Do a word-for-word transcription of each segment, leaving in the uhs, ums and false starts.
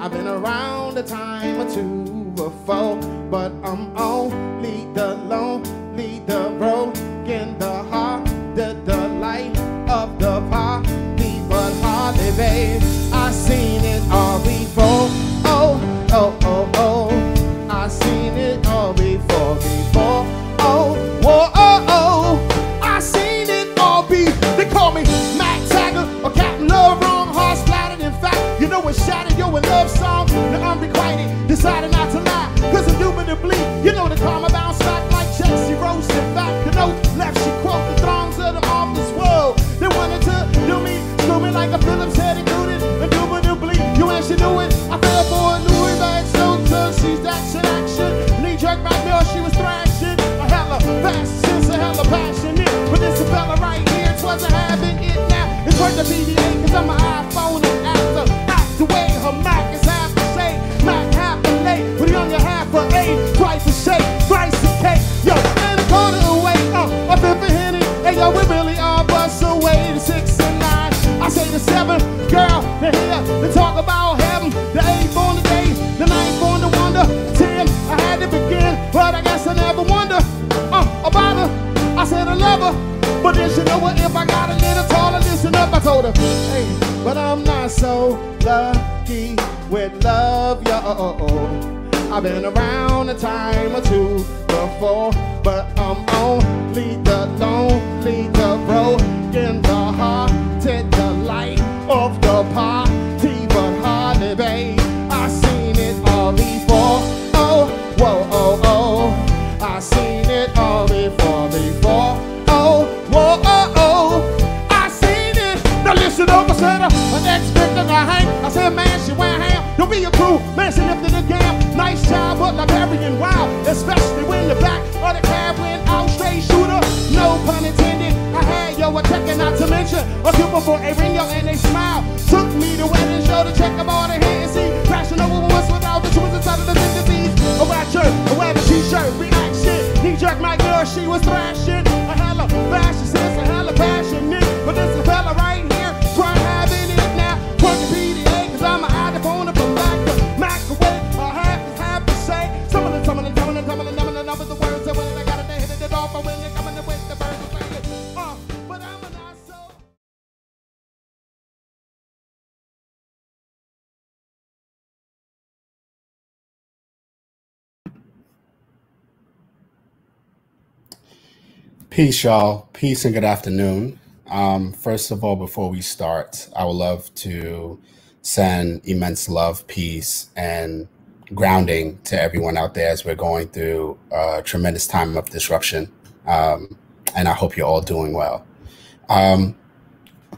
I've been around a time or two before, but I'm only the lonely, the broken, the heart, the delight of the party, but hardly, babe, I seen it all before. Oh, oh, oh, oh, I seen it all before, before. Oh, whoa, oh, oh, I seen it all before. They call me Mac Tagger or Captain Love, wrong heart splattered. In fact, you know what shattered your love song? The unrequited, decided not to lie, cause indubitably, you know the karma bounce back like checks. She rose and back, you know, left she quote the throngs of the marvelous world. They wanted to do me, do me like a Phillips head and do it. Indubitably, you actually knew it. I fell for a Louis bag, so good, she's action, action. Knee jerk back there, she was thrashing. A hella fast, since a hella passionate. But this a fella right here, wasn't having it now. It's worth the B D A, cause I'm an iPhone and after. The way her Mac is half a shade, Mac half a late, with a younger half a eight, twice a shake, thrice a cake, yo, and a quarter away, uh, a fifth a Henny, and yo, we really are bust away, the six and nine, I say the seven, girl, they're here, they talk about heaven, the eighth on the day, the ninth on the wonder, ten, I had to begin, but I guess I never wonder, uh, about her, I said I love her. But then you know what, if I got a little taller, listen up, I told her, hey, but I'm not so lucky with love, yo, oh, oh. I've been around a time or two before, but I'm only the lonely, the broken, the hearted, the light of the party, but hardly, babe, I seen it all before, oh, whoa, oh, oh, I seen it all before, before. Whoa, oh, oh, I seen it. Now listen up, I said her, an ex-victim I hang. I said, man, she went ham. Don't be a crew, man, she lifted the gam. Nice child, but Liberian wild, especially when the back of the cab went out, straight shooter. No pun intended, I had yo a checker, not to mention a pupil for a ring, yo, and they smile. Took me to wedding show to check them all the head and see. Crashing over what's without the twins inside of the disease. A white shirt, a rabbit t-shirt, reaction. Knee jerk, my girl, she was thrashing. A hella fashion, says a hella passionate. But this a fella right here, trying having it now. Work the P D A, cause I'm an iPhone up a back. Microwave, I have to have to say. Some of the, some of the, some of the, some of the, some of the, some of the words. And when I got it, they hit it off. And when they coming to win the birds, it's like it. Uh, but I'm an asshole. Peace, y'all. Peace and good afternoon. Um, first of all, before we start, I would love to send immense love, peace, and grounding to everyone out there as we're going through a tremendous time of disruption. Um, and I hope you're all doing well. Um,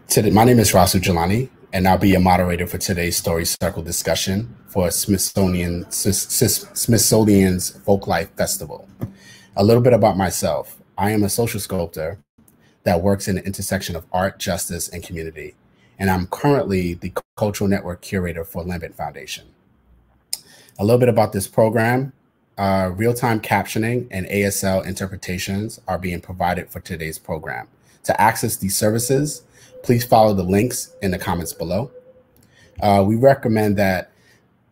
today, my name is Rasu Jilani, and I'll be your moderator for today's Story Circle discussion for Smithsonian, Smithsonian's Folklife Festival. A little bit about myself. I am a social sculptor that works in the intersection of art, justice, and community. And I'm currently the cultural network curator for Lambent Foundation. A little bit about this program, uh, real-time captioning and A S L interpretations are being provided for today's program. To access these services, please follow the links in the comments below. Uh, we recommend that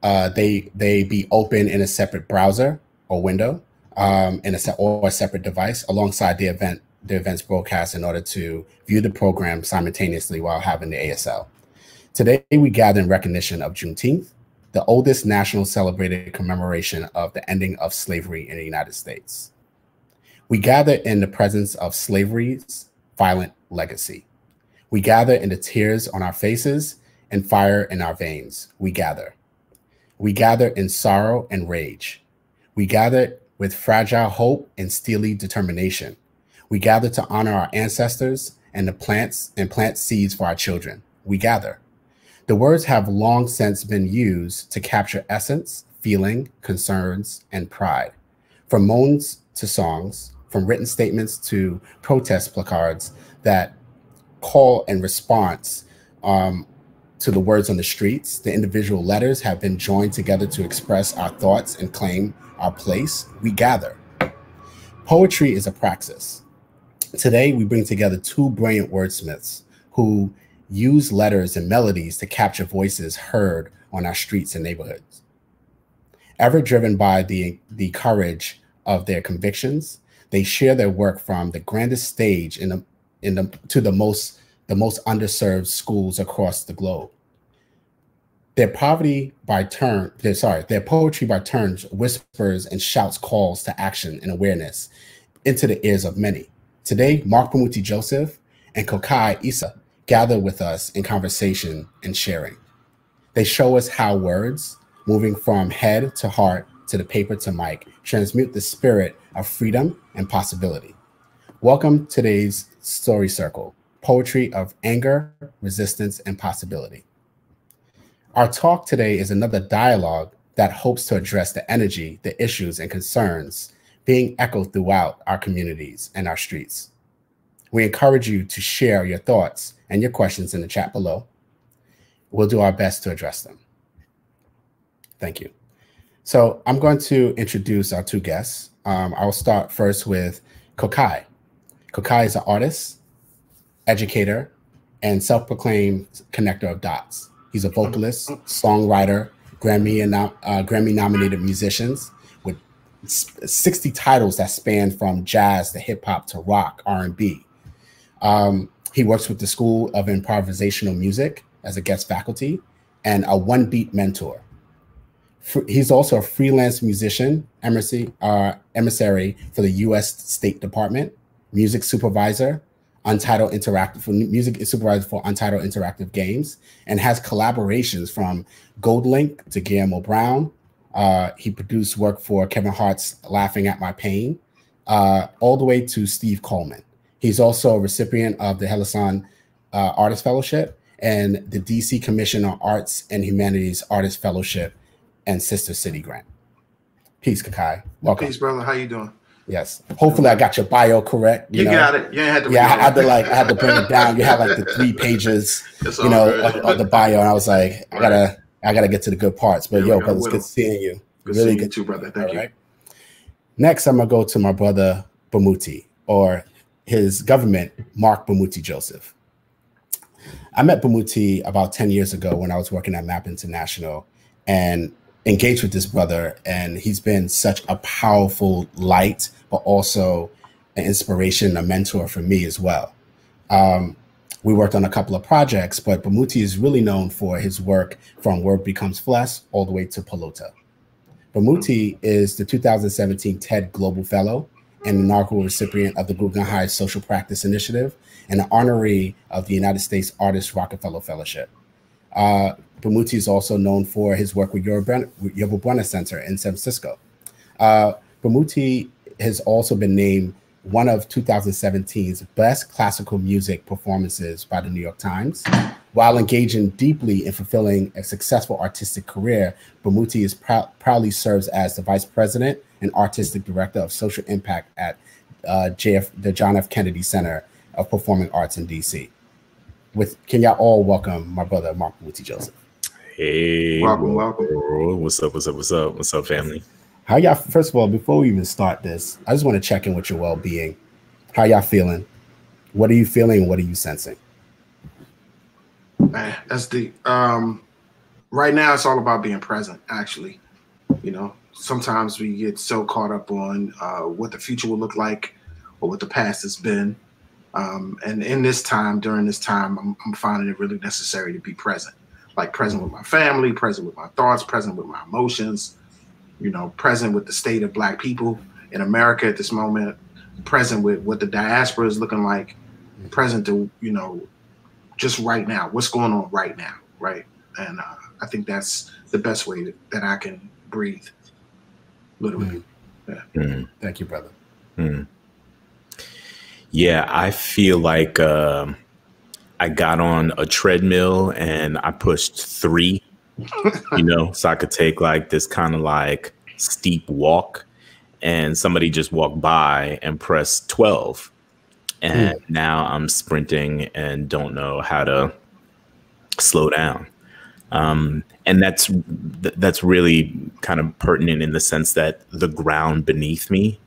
uh, they, they be open in a separate browser or window. Um, in a se or a separate device alongside the event, the event's broadcast in order to view the program simultaneously while having the A S L. Today, we gather in recognition of Juneteenth, the oldest national celebrated commemoration of the ending of slavery in the United States. We gather in the presence of slavery's violent legacy. We gather in the tears on our faces and fire in our veins. We gather. We gather in sorrow and rage. We gather with fragile hope and steely determination. We gather to honor our ancestors and the plants and plant seeds for our children. We gather. The words have long since been used to capture essence, feeling, concerns, and pride. From moans to songs, from written statements to protest placards that call and response um, to the words on the streets, the individual letters have been joined together to express our thoughts and claim our place. We gather. Poetry is a praxis. Today, we bring together two brilliant wordsmiths who use letters and melodies to capture voices heard on our streets and neighborhoods. Ever driven by the, the courage of their convictions, they share their work from the grandest stage in the, in the, to the most, the most underserved schools across the globe. Their poverty by turn, their, sorry, their poetry by turns whispers and shouts calls to action and awareness into the ears of many. Today, Marc Bamuthi Joseph and Kokayi Issa gather with us in conversation and sharing. They show us how words, moving from head to heart to the paper to mic, transmute the spirit of freedom and possibility. Welcome to today's Story Circle, poetry of anger, resistance, and possibility. Our talk today is another dialogue that hopes to address the energy, the issues, and concerns being echoed throughout our communities and our streets. We encourage you to share your thoughts and your questions in the chat below. We'll do our best to address them. Thank you. So I'm going to introduce our two guests. Um, I'll start first with Kokayi. Kokayi is an artist, educator, and self-proclaimed connector of dots. He's a vocalist, songwriter, Grammy and uh, Grammy-nominated musicians with sixty titles that span from jazz to hip hop to rock, R and B. Um, he works with the School of Improvisational Music as a guest faculty and a one-beat mentor. He's also a freelance musician, emissary, uh, emissary for the U S State Department, music supervisor, Untitled Interactive for music supervisor for Untitled Interactive Games, and has collaborations from Gold Link to Guillermo Brown. Uh, he produced work for Kevin Hart's "Laughing at My Pain," uh, all the way to Steve Coleman. He's also a recipient of the Hellisan uh, Artist Fellowship and the D C Commission on Arts and Humanities Artist Fellowship and Sister City Grant. Peace, Kokayi. Welcome. Peace, brother. How you doing? Yes. Hopefully I got your bio correct. You, you know? Got it. You ain't had to yeah, I had to like I had to bring it down. You had like the three pages, it's you know, of, of the bio, and I was like, I gotta, right. I gotta get to the good parts. But yeah, yo, brother, it's good seeing you. Good really seeing good you too, brother. Thank all you. Right? Next, I'm gonna go to my brother Bamuthi, or his government, Marc Bamuthi Joseph. I met Bamuthi about ten years ago when I was working at Map International, and engaged with this brother, and he's been such a powerful light, but also an inspiration, a mentor for me as well. Um, we worked on a couple of projects, but Bamuthi is really known for his work from Word Becomes Flesh all the way to Pelota. Bamuthi is the two thousand seventeen TED Global Fellow and inaugural recipient of the Guggenheim Social Practice Initiative and an honoree of the United States Artist Rockefeller Fellowship. Uh, Bamuthi is also known for his work with Yerba Buena Center in San Francisco. Uh, Bamuthi has also been named one of two thousand seventeen's best classical music performances by the New York Times. While engaging deeply in fulfilling a successful artistic career, Bamuthi is prou proudly serves as the vice president and artistic director of social impact at uh, J F, the John F. Kennedy Center of Performing Arts in D C. With can y'all all welcome my brother Marc Bamuthi Joseph. Hey, welcome, welcome. What's up? What's up? What's up? What's up, family? How y'all? First of all, before we even start this, I just want to check in with your well-being. How y'all feeling? What are you feeling? What are you sensing? Man, that's deep. Um, right now, it's all about being present. Actually, you know, sometimes we get so caught up on uh, what the future will look like or what the past has been. Um, and in this time, during this time, I'm, I'm finding it really necessary to be present, like present with my family, present with my thoughts, present with my emotions, you know, present with the state of Black people in America at this moment, present with what the diaspora is looking like, present to, you know, just right now, what's going on right now, right? And uh, I think that's the best way that, that I can breathe, literally. Mm-hmm. Yeah. Mm-hmm. Thank you, brother. Mm-hmm. Yeah, I feel like uh, I got on a treadmill and I pushed three, you know, so I could take like this kind of like steep walk, and somebody just walked by and pressed twelve. And mm. now I'm sprinting and don't know how to slow down. Um, and that's th that's really kind of pertinent in the sense that the ground beneath me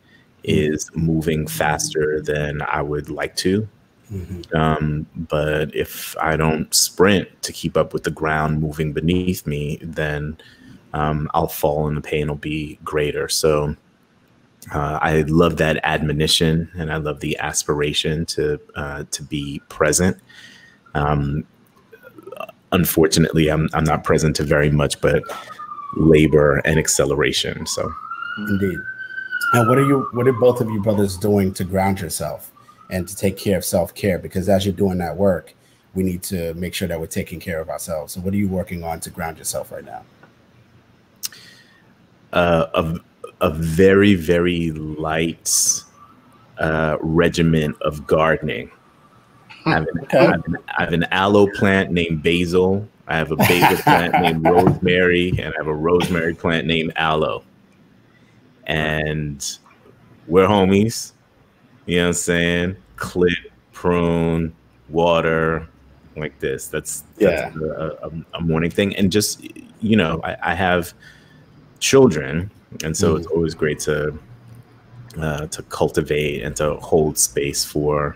is moving faster than I would like to, Mm-hmm. Um, but if I don't sprint to keep up with the ground moving beneath me, then um, I'll fall and the pain will be greater. So uh, I love that admonition, and I love the aspiration to uh, to be present. Um, unfortunately, I'm, I'm not present to very much, but labor and acceleration. So indeed. Now, what are you? What are both of you brothers doing to ground yourself and to take care of self-care? Because as you're doing that work, we need to make sure that we're taking care of ourselves. So, what are you working on to ground yourself right now? Uh, a, a very, very light uh, regimen of gardening. I have, an, okay. I, have an, I have an aloe plant named basil. I have a basil plant named rosemary, and I have a rosemary plant named aloe. And we're homies, you know what I'm saying? Clip, prune, water, like this. That's, yeah. that's a, a, a morning thing. And just, you know, I, I have children, and so mm-hmm. it's always great to uh, to cultivate and to hold space for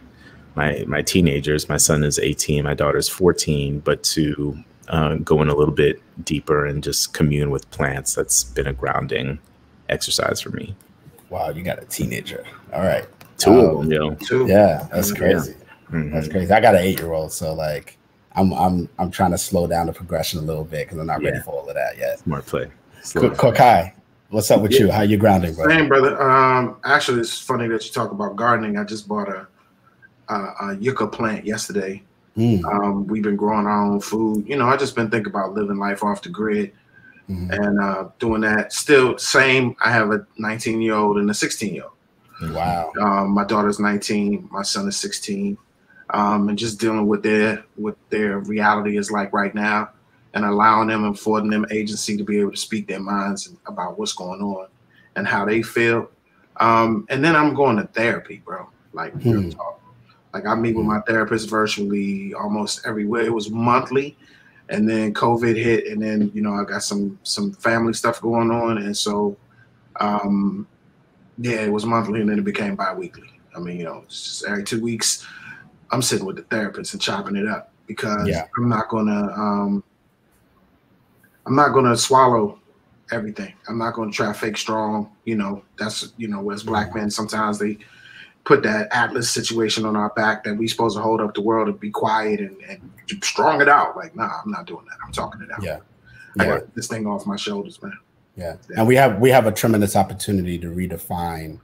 my my teenagers. My son is eighteen, my daughter's fourteen, but to uh, go in a little bit deeper and just commune with plants, that's been a grounding exercise for me. Wow, you got a teenager. All right. Two um, of them, yo. Two. Yeah, that's crazy. Yeah. Mm-hmm. That's crazy. I got an eight-year-old, so like I'm I'm I'm trying to slow down the progression a little bit because I'm not yeah. ready for all of that yet. Smart play. Kokayi, what's up with yeah. you? How you grounding, bro? Same, brother. Um, actually, it's funny that you talk about gardening. I just bought a a, a yucca plant yesterday. Mm. Um, we've been growing our own food. You know, I just been thinking about living life off the grid. Mm-hmm. And uh, doing that still same. I have a nineteen year old and a sixteen year old. Wow. Um, my daughter's nineteen. My son is sixteen. Um, and just dealing with their what their reality is like right now, and allowing them, affording them agency to be able to speak their minds about what's going on and how they feel. Um, and then I'm going to therapy, bro. Like mm-hmm. real talk. Like I meet mm-hmm. with my therapist virtually almost everywhere. It was monthly. And then COVID hit, and then, you know, I got some some family stuff going on. And so, um, yeah, it was monthly, and then it became bi-weekly. I mean, you know, it's just every two weeks, I'm sitting with the therapist and chopping it up because yeah. I'm not going to um, I'm not going to swallow everything. I'm not going to try fake strong. You know, that's, you know, as black men, sometimes they put that Atlas situation on our back that we supposed to hold up the world and be quiet and, and strong it out. Like, nah, I'm not doing that. I'm talking it out. Yeah. I yeah. got this thing off my shoulders, man. Yeah. yeah. And we have, we have a tremendous opportunity to redefine,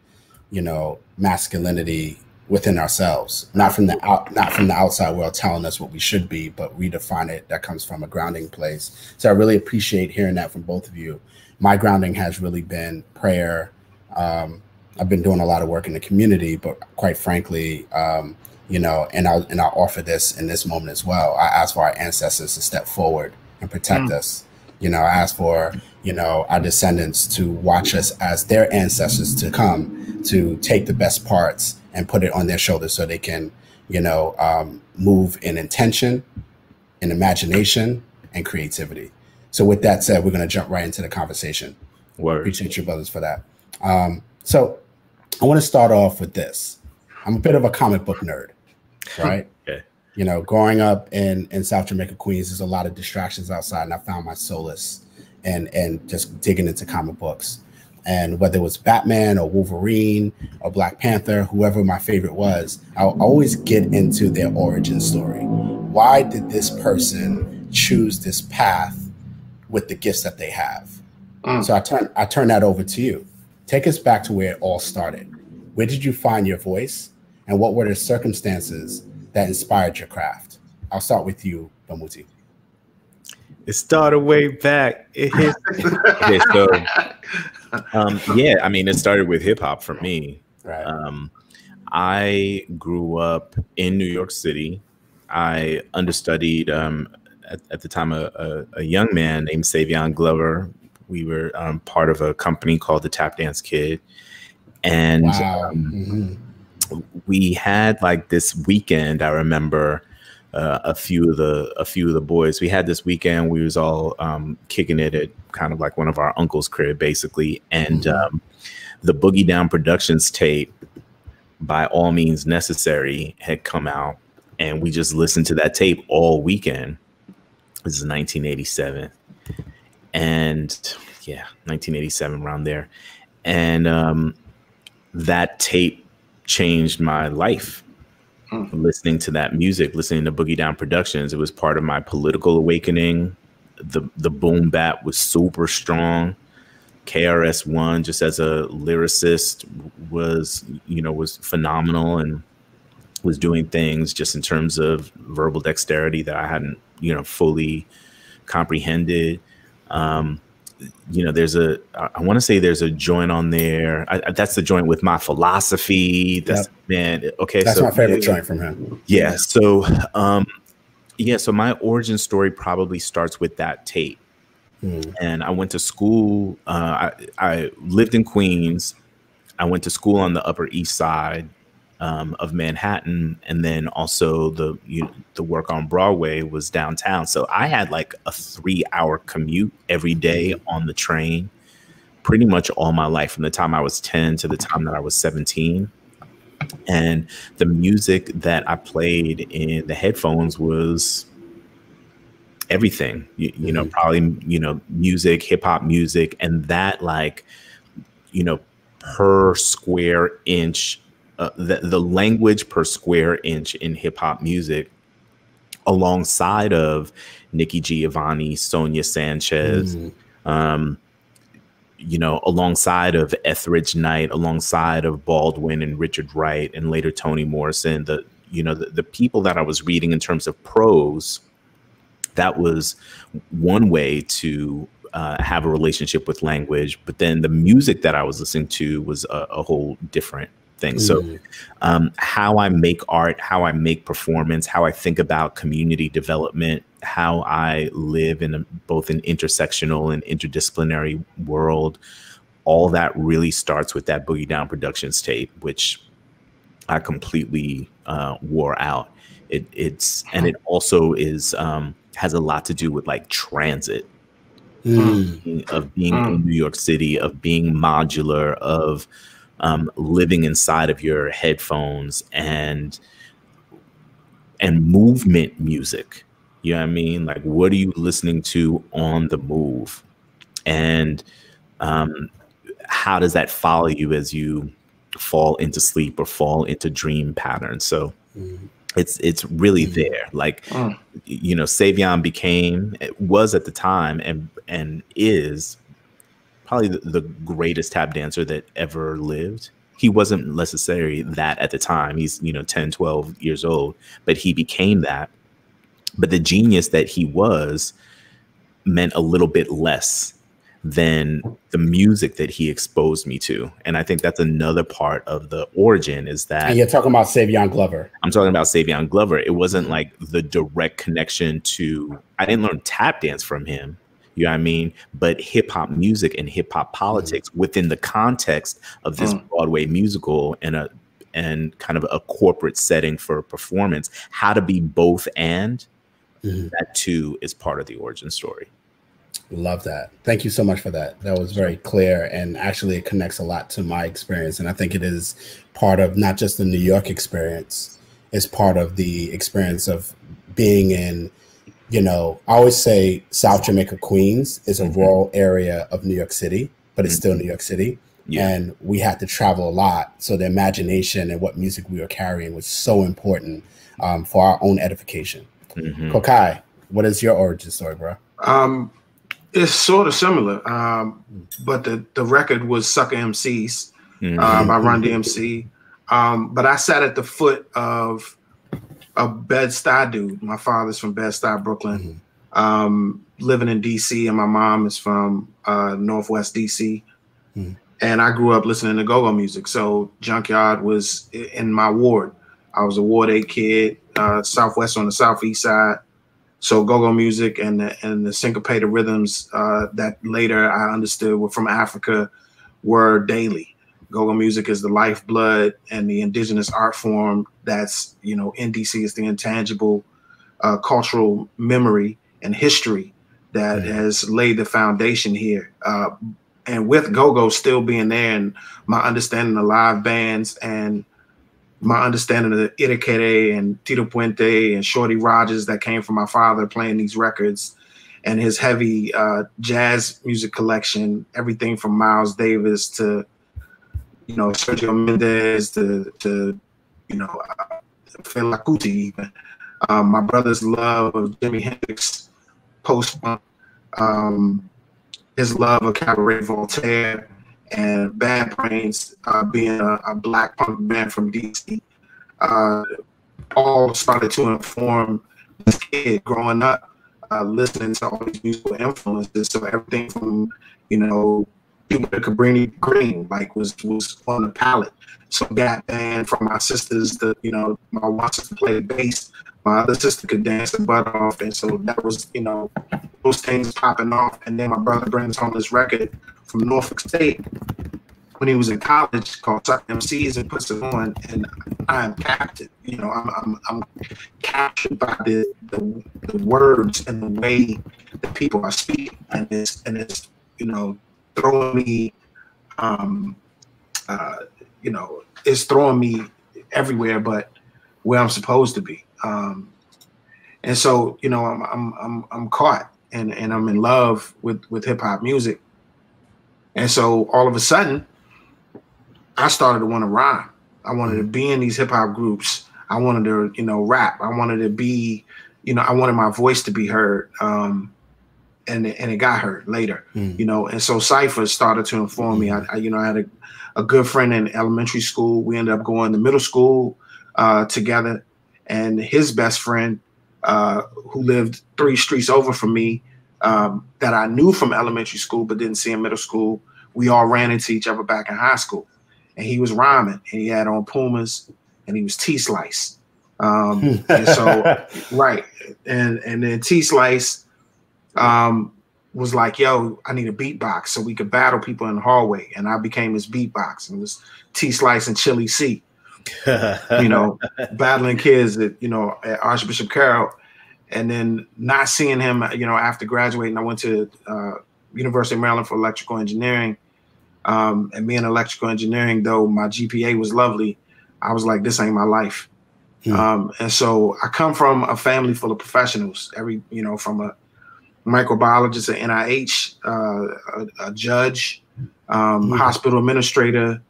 you know, masculinity within ourselves, not from the out, not from the outside world telling us what we should be, but redefine it. That comes from a grounding place. So I really appreciate hearing that from both of you. My grounding has really been prayer. Um, I've been doing a lot of work in the community, but quite frankly, um, you know, and I'll, and I'll offer this in this moment as well. I ask for our ancestors to step forward and protect mm. us. You know, I ask for, you know, our descendants to watch us as their ancestors to come to take the best parts and put it on their shoulders so they can, you know, um, move in intention, in imagination, and creativity. So with that said, we're going to jump right into the conversation. Word. Appreciate you brothers for that. Um, so I want to start off with this. I'm a bit of a comic book nerd, right? Okay. You know, growing up in, in South Jamaica, Queens, there's a lot of distractions outside, and I found my solace and, and just digging into comic books. And whether it was Batman or Wolverine or Black Panther, whoever my favorite was, I'll always get into their origin story. Why did this person choose this path with the gifts that they have? Mm. So I turn, I turn that over to you. Take us back to where it all started. Where did you find your voice, and what were the circumstances that inspired your craft? I'll start with you, Bamuthi. It started way back. It hit. Okay, so, um, yeah, I mean, it started with hip hop for me. Right. Um, I grew up in New York City. I understudied um, at, at the time a, a, a young man named Savion Glover. We were um, part of a company called the Tap Dance Kid. And wow. um, mm-hmm. we had like this weekend. I remember uh, a few of the a few of the boys. We had this weekend. We was all um, kicking it at kind of like one of our uncle's crib, basically. And mm-hmm. um, the Boogie Down Productions tape, By All Means Necessary, had come out, And we just listened to that tape all weekend. This is nineteen eighty-seven. And yeah, nineteen eighty-seven, around there. And um, that tape changed my life. Mm. Listening to that music, listening to Boogie Down Productions, it was part of my political awakening. The, the boom bap was super strong. K R S One, just as a lyricist, was, you know, was phenomenal, and was doing things just in terms of verbal dexterity that I hadn't, you know, fully comprehended. Um, you know, there's a, I want to say there's a joint on there. I, I, that's the joint with My Philosophy. That's, yep. man, okay. That's so, my favorite yeah, joint from him. Yeah. So, um, yeah, so my origin story probably starts with that tape. Mm. And I went to school. Uh, I, I lived in Queens. I went to school on the Upper East Side um, of Manhattan, and then also the you know, the work on Broadway was downtown. So I had like a three-hour commute every day on the train, pretty much all my life, from the time I was ten to the time that I was seventeen. And the music that I played in the headphones was everything, you, you know, probably, you know, music, hip hop music. And that, like, you know, per square inch, uh, the, the language per square inch in hip hop music, alongside of Nikki Giovanni, Sonia Sanchez, mm-hmm. um, you know, alongside of Etheridge Knight, alongside of Baldwin and Richard Wright, and later Toni Morrison, the, you know, the, the people that I was reading in terms of prose, that was one way to uh, have a relationship with language. But then the music that I was listening to was a, a whole different thing. Mm. So um, how I make art, how I make performance, how I think about community development, how I live in a, both an intersectional and interdisciplinary world, all that really starts with that Boogie Down Productions tape, which I completely uh, wore out. It, it's, and it also is, um, has a lot to do with like transit, mm. of being mm. in New York City, of being modular, of um, living inside of your headphones, and, and movement music. You know what I mean? Like, what are you listening to on the move? And um, how does that follow you as you fall into sleep or fall into dream patterns? So, mm. It's it's really there. Like, mm. you know, Savion became, was at the time, and and is probably the, the greatest tap dancer that ever lived. He wasn't necessarily that at the time. He's, you know, ten, twelve years old, but he became that. But the genius that he was meant a little bit less than the music that he exposed me to. And I think that's another part of the origin, is that— And you're talking about Savion Glover. I'm talking about Savion Glover. It wasn't like the direct connection to, I didn't learn tap dance from him, you know what I mean? But hip hop music and hip hop politics mm. within the context of this mm. Broadway musical and a and kind of a corporate setting for performance, how to be both and, mm. that too is part of the origin story. Love that. Thank you so much for that. That was very clear, and actually it connects a lot to my experience. And I think it is part of not just the New York experience, it's part of the experience of being in, you know, I always say South Jamaica, Queens is a mm-hmm. rural area of New York City, but it's mm-hmm. still New York City. Yeah. And we had to travel a lot. So the imagination and what music we were carrying was so important um, for our own edification. Mm-hmm. Kokayi, what is your origin story, bro? Um. It's sort of similar, um, but the, the record was Sucker M Cs mm-hmm. uh, by Run D M C. Um, but I sat at the foot of a Bed-Stuy dude. My father's from Bed-Stuy, Brooklyn, mm-hmm. um, living in D C, and my mom is from uh, Northwest D C. Mm-hmm. And I grew up listening to Go-Go music. So Junkyard was in my ward. I was a Ward eight kid, uh, Southwest on the Southeast side. So Go-Go music and the, and the syncopated rhythms uh, that later I understood were from Africa were daily. Go-Go music is the lifeblood and the indigenous art form that's, you know, in D C is the intangible uh, cultural memory and history that mm-hmm. has laid the foundation here. Uh, and with Go-Go still being there and my understanding of live bands and my understanding of the Irakere and Tito Puente and Shorty Rogers that came from my father playing these records and his heavy uh, jazz music collection, everything from Miles Davis to, you know, Sergio Mendes to, to you know, uh, Fela Kuti even. Um, my brother's love of Jimi Hendrix, post-punk, um, his love of Cabaret Voltaire, and Bad Brains, uh, being a, a black punk band from D C, uh, all started to inform this kid growing up, uh, listening to all these musical influences. So everything from, you know, people to Cabrini Green, like was was on the palette. So got band from my sisters that, you know, my one sister played bass, my other sister could dance the butt off, and so that was, you know, those things popping off. And then my brother brings home this record from Norfolk State when he was in college called Tap Dance Kid and puts it on, and I am captured. You know, I'm I'm, I'm captured by the, the the words and the way that people are speaking, and it's and it's you know throwing me, um, uh, you know, it's throwing me everywhere but where I'm supposed to be. Um, and so you know, I'm I'm I'm I'm caught, and and I'm in love with with hip hop music. And so all of a sudden, I started to want to rhyme. I wanted to be in these hip hop groups. I wanted to, you know, rap. I wanted to be, you know, I wanted my voice to be heard. Um, and, and it got heard later, mm. you know. And so Cypher started to inform me. I, I you know, I had a, a good friend in elementary school. We ended up going to middle school uh, together. And his best friend, uh, who lived three streets over from me, Um, that I knew from elementary school but didn't see in middle school, we all ran into each other back in high school. And he was rhyming, and he had on Pumas, and he was T-Slice. Um, and so, right. And and then T-Slice um, was like, yo, I need a beatbox so we could battle people in the hallway. And I became his beatbox. And it was T-Slice and Chili C, you know, battling kids at, you know, at Archbishop Carroll. And then not seeing him, you know, after graduating, I went to uh, University of Maryland for electrical engineering. Um, and being electrical engineering, though my G P A was lovely, I was like, this ain't my life. Hmm. Um, and so I come from a family full of professionals. Every, you know, from a microbiologist at N I H, uh, a, a judge, um, hmm. hospital administrator,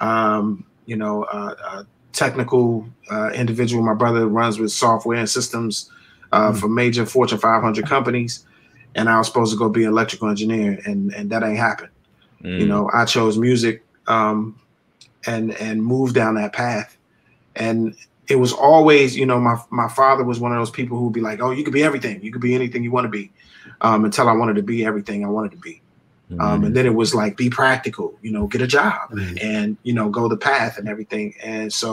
um, you know, uh, a technical uh, individual. My brother runs with software and systems. Uh, mm-hmm. For major Fortune five hundred companies, and I was supposed to go be an electrical engineer, and and that ain't happened. Mm. You know, I chose music, um, and and moved down that path. And it was always, you know, my my father was one of those people who would be like, "Oh, you could be everything. You could be anything you want to be." Um, until I wanted to be everything I wanted to be, mm-hmm. um, and then it was like, be practical. You know, get a job, mm-hmm. and you know, go the path and everything. And so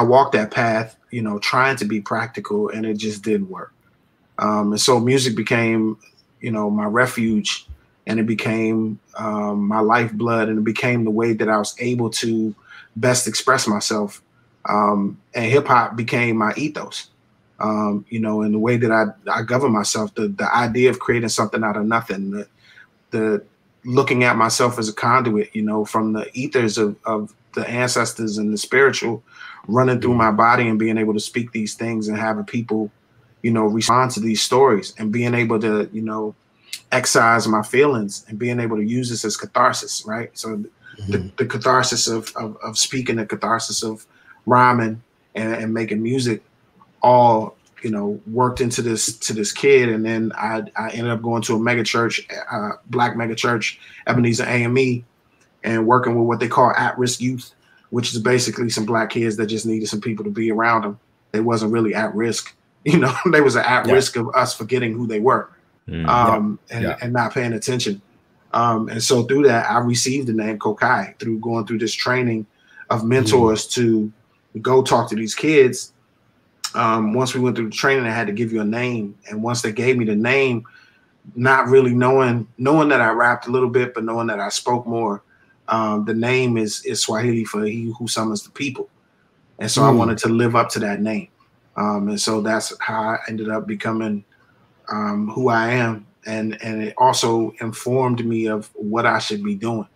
I walked that path, you know, trying to be practical, and it just didn't work. Um, and so music became, you know, my refuge, and it became um, my lifeblood, and it became the way that I was able to best express myself. Um, and hip hop became my ethos, um, you know, and the way that I, I govern myself, the, the idea of creating something out of nothing, the, the looking at myself as a conduit, you know, from the ethers of, of the ancestors and the spiritual, running through my body and being able to speak these things and having people, you know, respond to these stories and being able to, you know, excise my feelings and being able to use this as catharsis, right? So mm-hmm. the, the catharsis of, of, of speaking, the catharsis of rhyming and, and making music all, you know, worked into this, to this kid. And then I, I ended up going to a mega church, uh, black mega church, Ebenezer A M E, and working with what they call at-risk youth, which is basically some black kids that just needed some people to be around them. They wasn't really at risk, you know. They was at yeah. risk of us forgetting who they were, mm, um, yeah. And, yeah. and not paying attention. Um, and so through that, I received the name Kokayi through going through this training of mentors mm. to go talk to these kids. Um, once we went through the training, I had to give you a name. And once they gave me the name, not really knowing, knowing that I rapped a little bit, but knowing that I spoke more, Um, the name is, is Swahili for he who summons the people. And so mm. I wanted to live up to that name. Um, and so that's how I ended up becoming um, who I am. And, and it also informed me of what I should be doing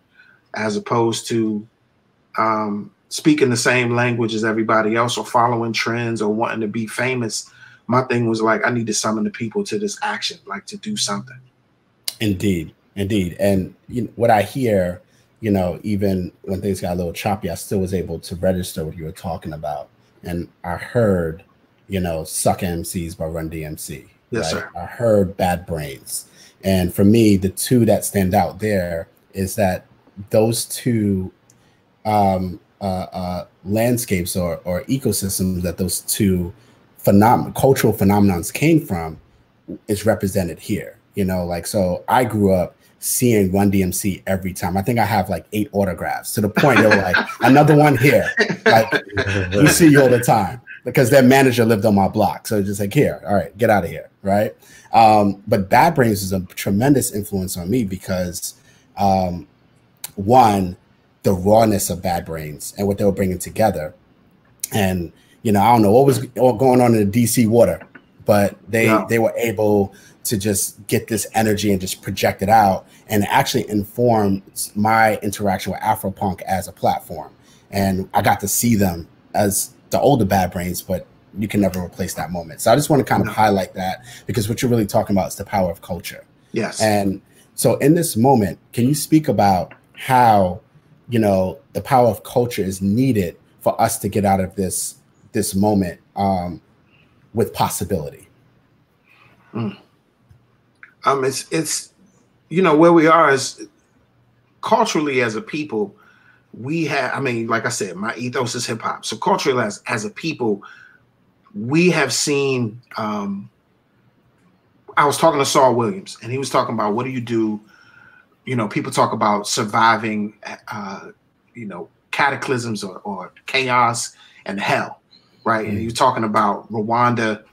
as opposed to, um, speaking the same language as everybody else or following trends or wanting to be famous. My thing was like, I need to summon the people to this action, like to do something. Indeed, indeed. And you know, what I hear, you know, even when things got a little choppy, I still was able to register what you were talking about. And I heard, you know, Suck M Cs by Run D M C. Yes, right? Sir. I heard Bad Brains. And for me, the two that stand out there is that those two um, uh, uh, landscapes or, or ecosystems that those two phenom cultural phenomenons came from is represented here. You know, like, so I grew up seeing Run D M C every time. I think I have like eight autographs, to the point they were like, another one here. Like, we see you all the time, because their manager lived on my block. So just like, here, all right, get out of here, right? Um, but Bad Brains is a tremendous influence on me because, um, one, the rawness of Bad Brains and what they were bringing together. And, you know, I don't know what was going on in the D C water, but they, yeah. they were able to just get this energy and just project it out, and actually inform my interaction with Afropunk as a platform. And I got to see them as the older Bad Brains, but you can never replace that moment. So I just want to kind of highlight that, because what you're really talking about is the power of culture. Yes. And so in this moment, can you speak about how, you know, the power of culture is needed for us to get out of this, this moment um, with possibility? Mm. Um, it's, it's, you know, where we are is culturally as a people, we have, I mean, like I said, my ethos is hip hop. So culturally as, as a people, we have seen, um, I was talking to Saul Williams, and he was talking about, what do you do? You know, people talk about surviving, uh, you know, cataclysms or, or chaos and hell, right? Mm-hmm. And he was talking about Rwanda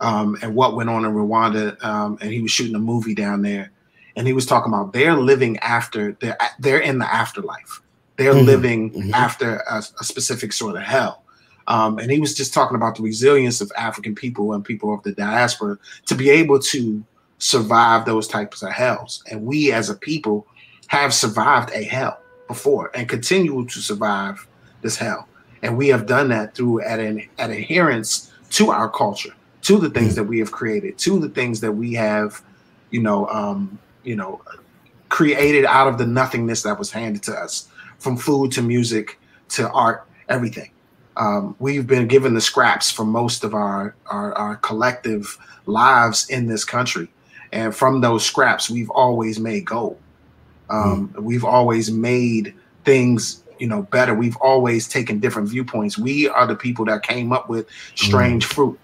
um, and what went on in Rwanda. Um, and he was shooting a movie down there. And he was talking about they're living after, they're, they're in the afterlife. They're mm-hmm. living mm-hmm. after a, a specific sort of hell. Um, and he was just talking about the resilience of African people and people of the diaspora to be able to survive those types of hells. And we as a people have survived a hell before and continue to survive this hell. And we have done that through at an at adherence to our culture, to the things that we have created, to the things that we have, you know, um, you know, created out of the nothingness that was handed to us, from food to music to art, everything. Um, we've been given the scraps for most of our, our, our collective lives in this country. And from those scraps, we've always made gold. Um, mm. We've always made things, you know, better. We've always taken different viewpoints. We are the people that came up with strange mm. fruit,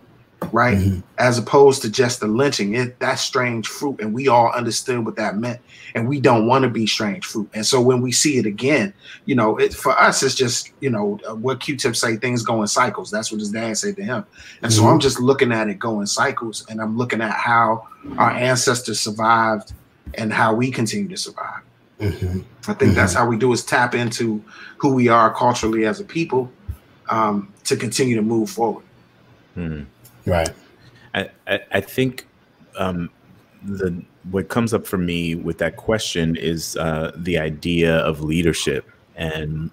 right? Mm. As opposed to just the lynching, it, that's strange fruit. And we all understood what that meant. And we don't want to be strange fruit. And so when we see it again, you know, it, for us, it's just, you know, what Q-Tip say, things go in cycles. That's what his dad said to him. And mm. so I'm just looking at it go in cycles. And I'm looking at how our ancestors survived and how we continue to survive. Mm-hmm. I think mm-hmm. that's how we do, is tap into who we are culturally as a people um, to continue to move forward. Mm. Right. I, I, I think um, the what comes up for me with that question is uh, the idea of leadership, and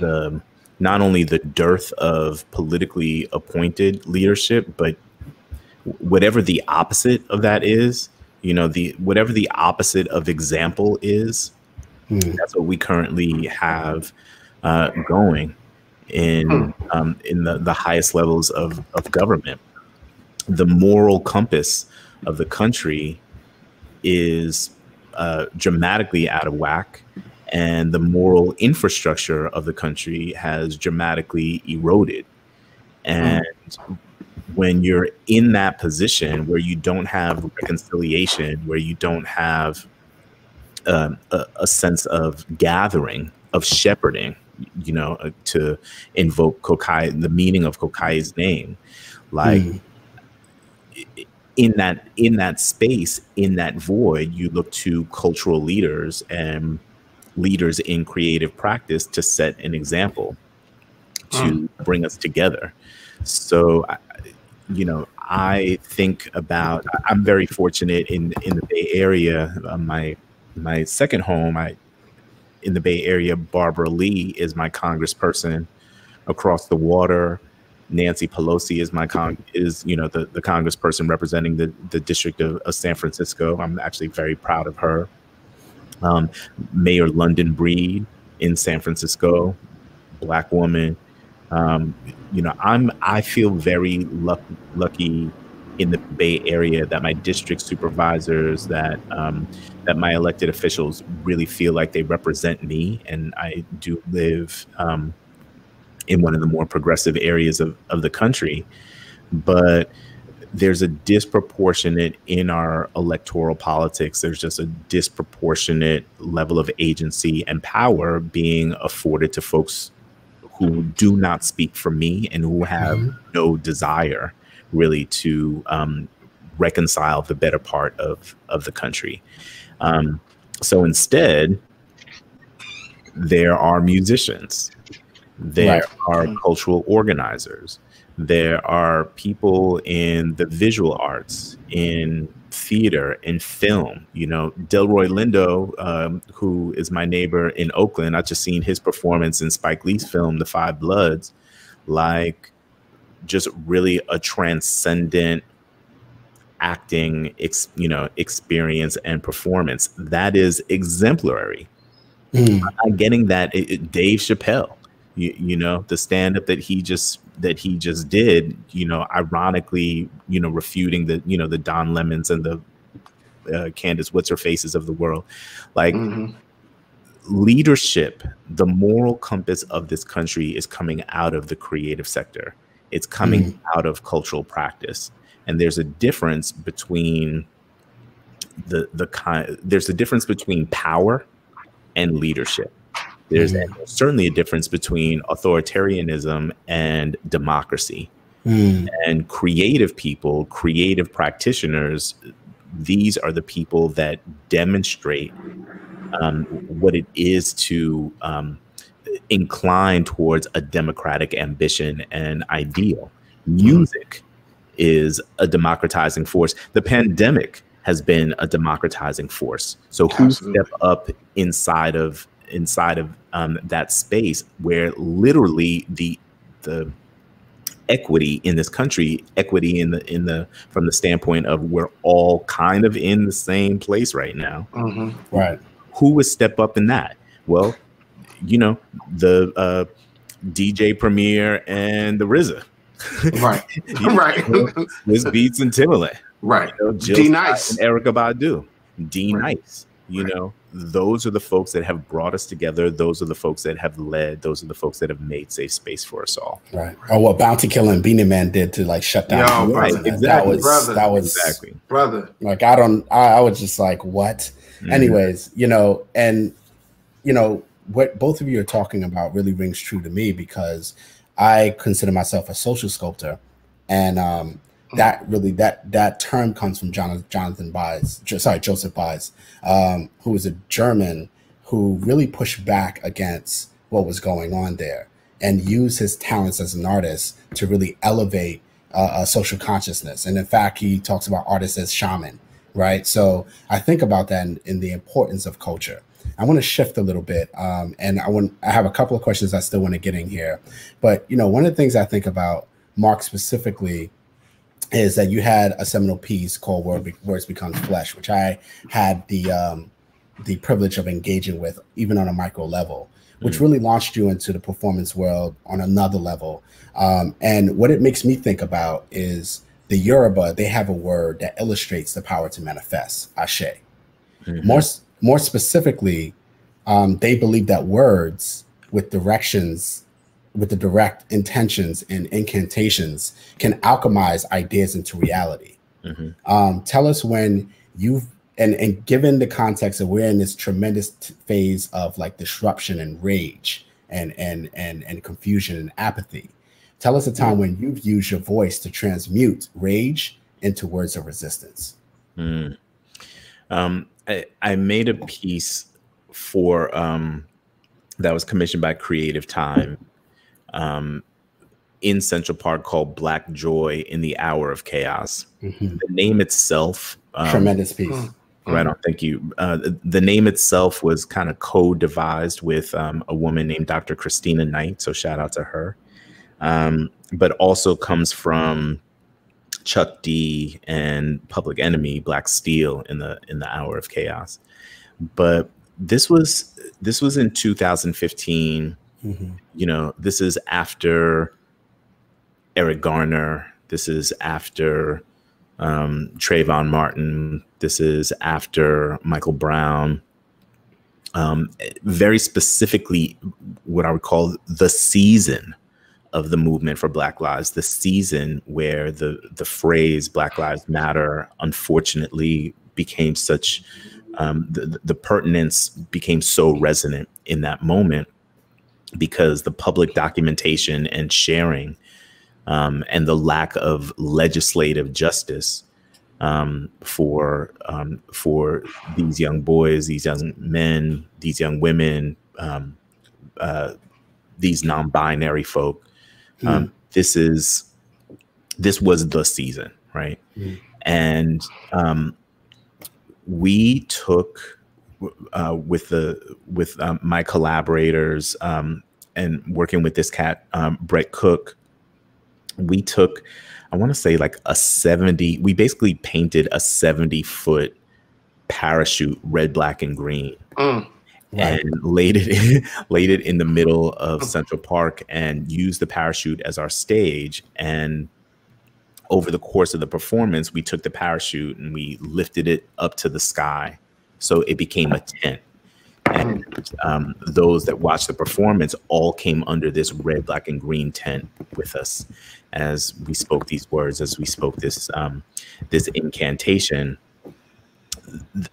the not only the dearth of politically appointed leadership, but whatever the opposite of that is. You know, the whatever the opposite of example is, mm. that's what we currently have uh, going in mm. um, in the, the highest levels of, of government. The moral compass of the country is uh, dramatically out of whack, and the moral infrastructure of the country has dramatically eroded. And mm. when you're in that position where you don't have reconciliation, where you don't have um, a, a sense of gathering, of shepherding, you know, uh, to invoke Kokayi, the meaning of Kokayi's name, like mm. in that in that space, in that void, you look to cultural leaders and leaders in creative practice to set an example, to mm. bring us together. So, you know, I think about, I'm very fortunate in, in the Bay Area, uh, my, my second home, I in the Bay Area, Barbara Lee is my congressperson. Across the water, Nancy Pelosi is my con is you know the the congressperson representing the the district of, of San Francisco. I'm actually very proud of her. Um, Mayor London Breed in San Francisco, Black woman. Um, you know, I'm I feel very luck, lucky in the Bay Area that my district supervisors, that um, that my elected officials really feel like they represent me, and I do live. Um, in one of the more progressive areas of, of the country. But there's a disproportionate, in our electoral politics, there's just a disproportionate level of agency and power being afforded to folks who do not speak for me and who have mm-hmm. no desire really to um, reconcile the better part of, of the country. Um, so instead, there are musicians. There are cultural organizers. There are people in the visual arts, in theater, in film. You know, Delroy Lindo, um, who is my neighbor in Oakland, I just seen his performance in Spike Lee's film, The Five Bloods, like just really a transcendent acting, ex you know, experience and performance. That is exemplary. Mm. I'm getting that. It, it, Dave Chappelle. You, you know, the stand-up that he just that he just did, you know, ironically, you know, refuting the, you know, the Don Lemons and the uh, Candace What's Her Faces of the world. Like mm-hmm. leadership, the moral compass of this country is coming out of the creative sector. It's coming mm-hmm. out of cultural practice. And there's a difference between the the kind there's a difference between power and leadership. There's mm. certainly a difference between authoritarianism and democracy. Mm. And creative people, creative practitioners, these are the people that demonstrate um, what it is to um, incline towards a democratic ambition and ideal. Music mm. is a democratizing force. The pandemic has been a democratizing force. So who step up inside of inside of um, that space where literally the the equity in this country, equity in the in the from the standpoint of we're all kind of in the same place right now. Mm-hmm. Right. Who would step up in that? Well, you know, the uh, D J Premier and the R Z A. Right. Right. Know, Liz Beats and Timbaland. Right. You know, D-Nice and Erykah Badu. D-Nice. Right. You right. know. Those are the folks that have brought us together. Those are the folks that have led. Those are the folks that have made safe space for us all. Right. Or what Bounty Killer and Beanie Man did to like shut down. Yo, right. Exactly. That was, brother. That was exactly. Brother. Like I don't. I, I was just like, what? Mm-hmm. Anyways, you know, and you know what both of you are talking about really rings true to me because I consider myself a social sculptor, and um, that really that that term comes from John, Jonathan Baez, sorry Joseph Baez, um, who was a German who really pushed back against what was going on there and used his talents as an artist to really elevate uh, a social consciousness. And in fact, he talks about artists as shaman, right? So I think about that in, in the importance of culture. I want to shift a little bit, um, and I want I have a couple of questions I still want to get in here, but you know, one of the things I think about Marc specifically is that you had a seminal piece called Word, Words Become Flesh, which I had the um, the privilege of engaging with, even on a micro level, which mm-hmm. really launched you into the performance world on another level. Um, and what it makes me think about is the Yoruba, they have a word that illustrates the power to manifest, Ashe. Mm-hmm. More, more specifically, um, they believe that words with directions with the direct intentions and incantations can alchemize ideas into reality. Mm-hmm. um, tell us when you've, and, and given the context that we're in this tremendous phase of like disruption and rage and, and, and, and confusion and apathy, tell us a time mm-hmm. when you've used your voice to transmute rage into words of resistance. Mm. Um, I, I made a piece for, um, that was commissioned by Creative Time Um, in Central Park called Black Joy in the Hour of Chaos. Mm-hmm. The name itself. Um, Tremendous piece. Right on. Thank you. Uh, the name itself was kind of co-devised with um, a woman named Doctor Christina Knight. So shout out to her. Um, but also comes from Chuck D and Public Enemy, Black Steel in the in the Hour of Chaos. But this was this was in two thousand fifteen. Mm-hmm. You know, this is after Eric Garner. This is after um, Trayvon Martin. This is after Michael Brown. Um, very specifically, what I would call the season of the movement for Black Lives, the season where the, the phrase Black Lives Matter, unfortunately, became such, um, the, the pertinence became so resonant in that moment because the public documentation and sharing um, and the lack of legislative justice um, for, um, for these young boys, these young men, these young women, um, uh, these non-binary folk, Mm. Um, this is, this was the season, right? Mm. And um, we took uh, with the with um, my collaborators um, and working with this cat, um, Brett Cook. We took, I want to say like a seventy. We basically painted a seventy foot parachute, red, black, and green. Mm. Right. And laid it in, laid it in the middle of Central Park and used the parachute as our stage. And over the course of the performance, we took the parachute and we lifted it up to the sky. So it became a tent. And um, those that watched the performance all came under this red, black, and green tent with us as we spoke these words, as we spoke this, um, this incantation.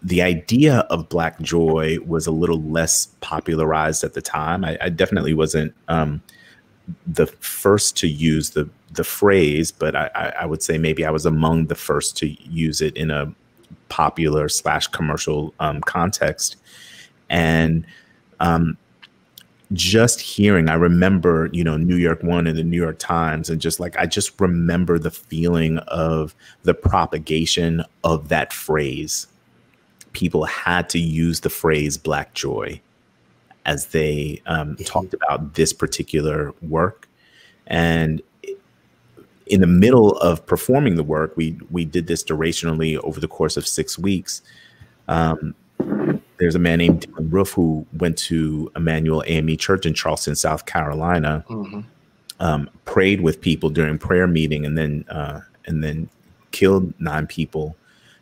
The idea of Black joy was a little less popularized at the time. I, I definitely wasn't um, the first to use the the phrase, but I, I would say maybe I was among the first to use it in a popular slash commercial um, context. And um, just hearing, I remember, you know, New York One and the New York Times, and just like I just remember the feeling of the propagation of that phrase. People had to use the phrase Black joy as they um, talked about this particular work. And in the middle of performing the work, we, we did this durationally over the course of six weeks. Um, there's a man named Dylan Roof who went to Emmanuel A M E Church in Charleston, South Carolina, mm-hmm. um, prayed with people during prayer meeting, and then, uh, and then killed nine people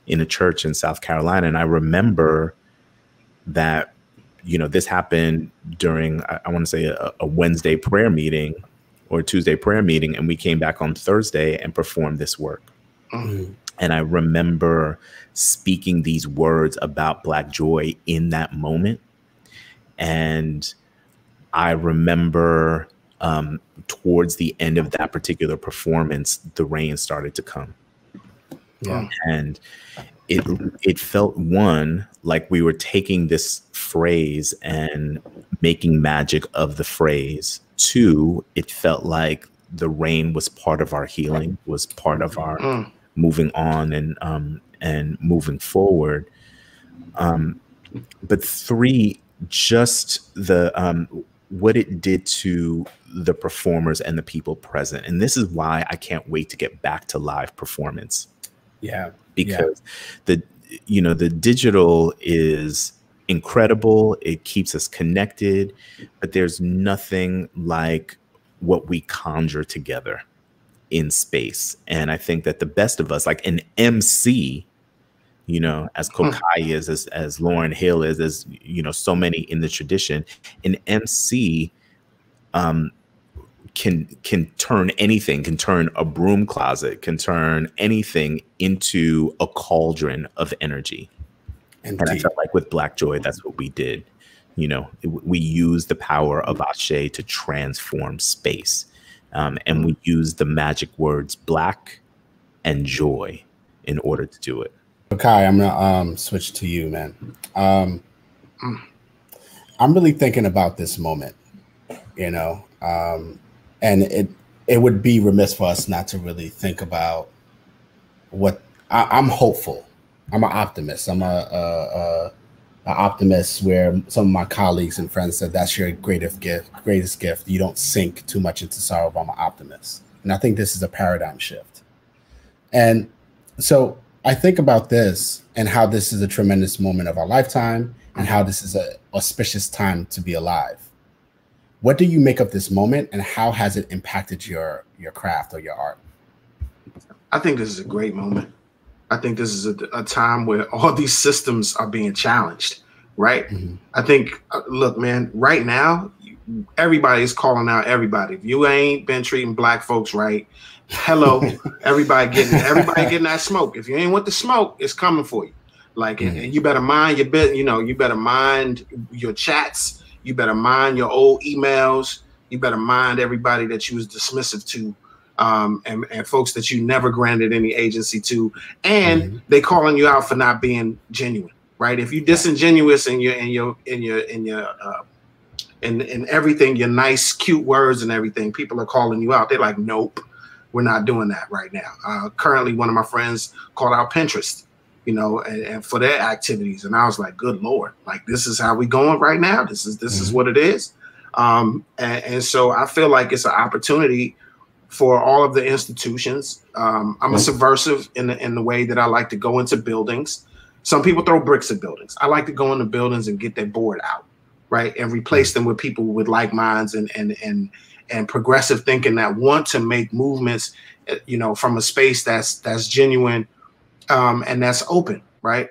in a church in South Carolina. And I remember that, you know, this happened during, I, I want to say a, a Wednesday prayer meeting or a Tuesday prayer meeting. And we came back on Thursday and performed this work. Mm-hmm. And I remember speaking these words about Black joy in that moment. And I remember um, towards the end of that particular performance, the rain started to come. Yeah. And it it felt, one, like we were taking this phrase and making magic of the phrase. Two, it felt like the rain was part of our healing, was part of our mm. moving on and um, and moving forward. Um, but three, just the um, what it did to the performers and the people present. And this is why I can't wait to get back to live performance. Yeah, because yeah. the, you know, the digital is incredible. It keeps us connected, but there's nothing like what we conjure together in space. And I think that the best of us, like an M C, you know, as Kokayi is, as, as Lauren Hill is, as, you know, so many in the tradition, an M C, um, can can turn anything, can turn a broom closet, can turn anything into a cauldron of energy. Indeed. And I felt like with Black joy, that's what we did. You know, we used the power of Ashe to transform space. Um, and we used the magic words Black and joy in order to do it. Okay, I'm gonna um, switch to you, man. Um, I'm really thinking about this moment, you know, um, and it it would be remiss for us not to really think about what I, I'm hopeful I'm an optimist. I'm a, a, a, a optimist where some of my colleagues and friends said that's your greatest gift, greatest gift. You don't sink too much into sorrow, but I'm an optimist. And I think this is a paradigm shift. And so I think about this and how this is a tremendous moment of our lifetime and how this is an auspicious time to be alive. What do you make of this moment and how has it impacted your, your craft or your art? I think this is a great moment. I think this is a, a time where all these systems are being challenged, right? Mm-hmm. I think, look, man, right now, everybody's calling out everybody. If you ain't been treating black folks right, hello, everybody getting everybody getting that smoke. If you ain't with the smoke, it's coming for you. Like, mm-hmm. and you better mind your bit, you know, you better mind your chats. You better mind your old emails. You better mind everybody that you was dismissive to. Um, and, and folks that you never granted any agency to, and mm-hmm. they calling you out for not being genuine, right? If you're disingenuous in your in your in your in your uh, in in everything, your nice, cute words and everything, people are calling you out. They're like, nope, we're not doing that right now. Uh, currently, one of my friends called out Pinterest, you know, and, and for their activities, and I was like, good Lord, like this is how we going right now. This is this mm-hmm. is what it is, um, and, and so I feel like it's an opportunity for all of the institutions. Um, I'm a subversive in the, in the way that I like to go into buildings. Some people throw bricks at buildings. I like to go into buildings and get their board out, right? And replace them with people with like minds and, and, and, and progressive thinking that want to make movements, you know, from a space that's, that's genuine um, and that's open, right?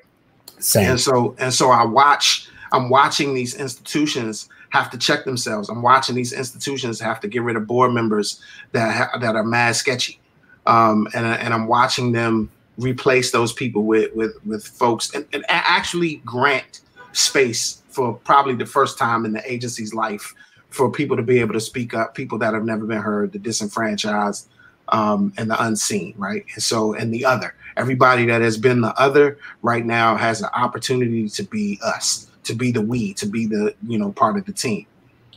Same. And so, and so I watch, I'm watching these institutions have to check themselves. I'm watching these institutions have to get rid of board members that ha that are mad sketchy, um, and and I'm watching them replace those people with with with folks and, and actually grant space for probably the first time in the agency's life for people to be able to speak up, people that have never been heard, the disenfranchised, um, and the unseen, right? And so and the other, everybody that has been the other right now has an opportunity to be us. To be the we, to be the, you know, part of the team.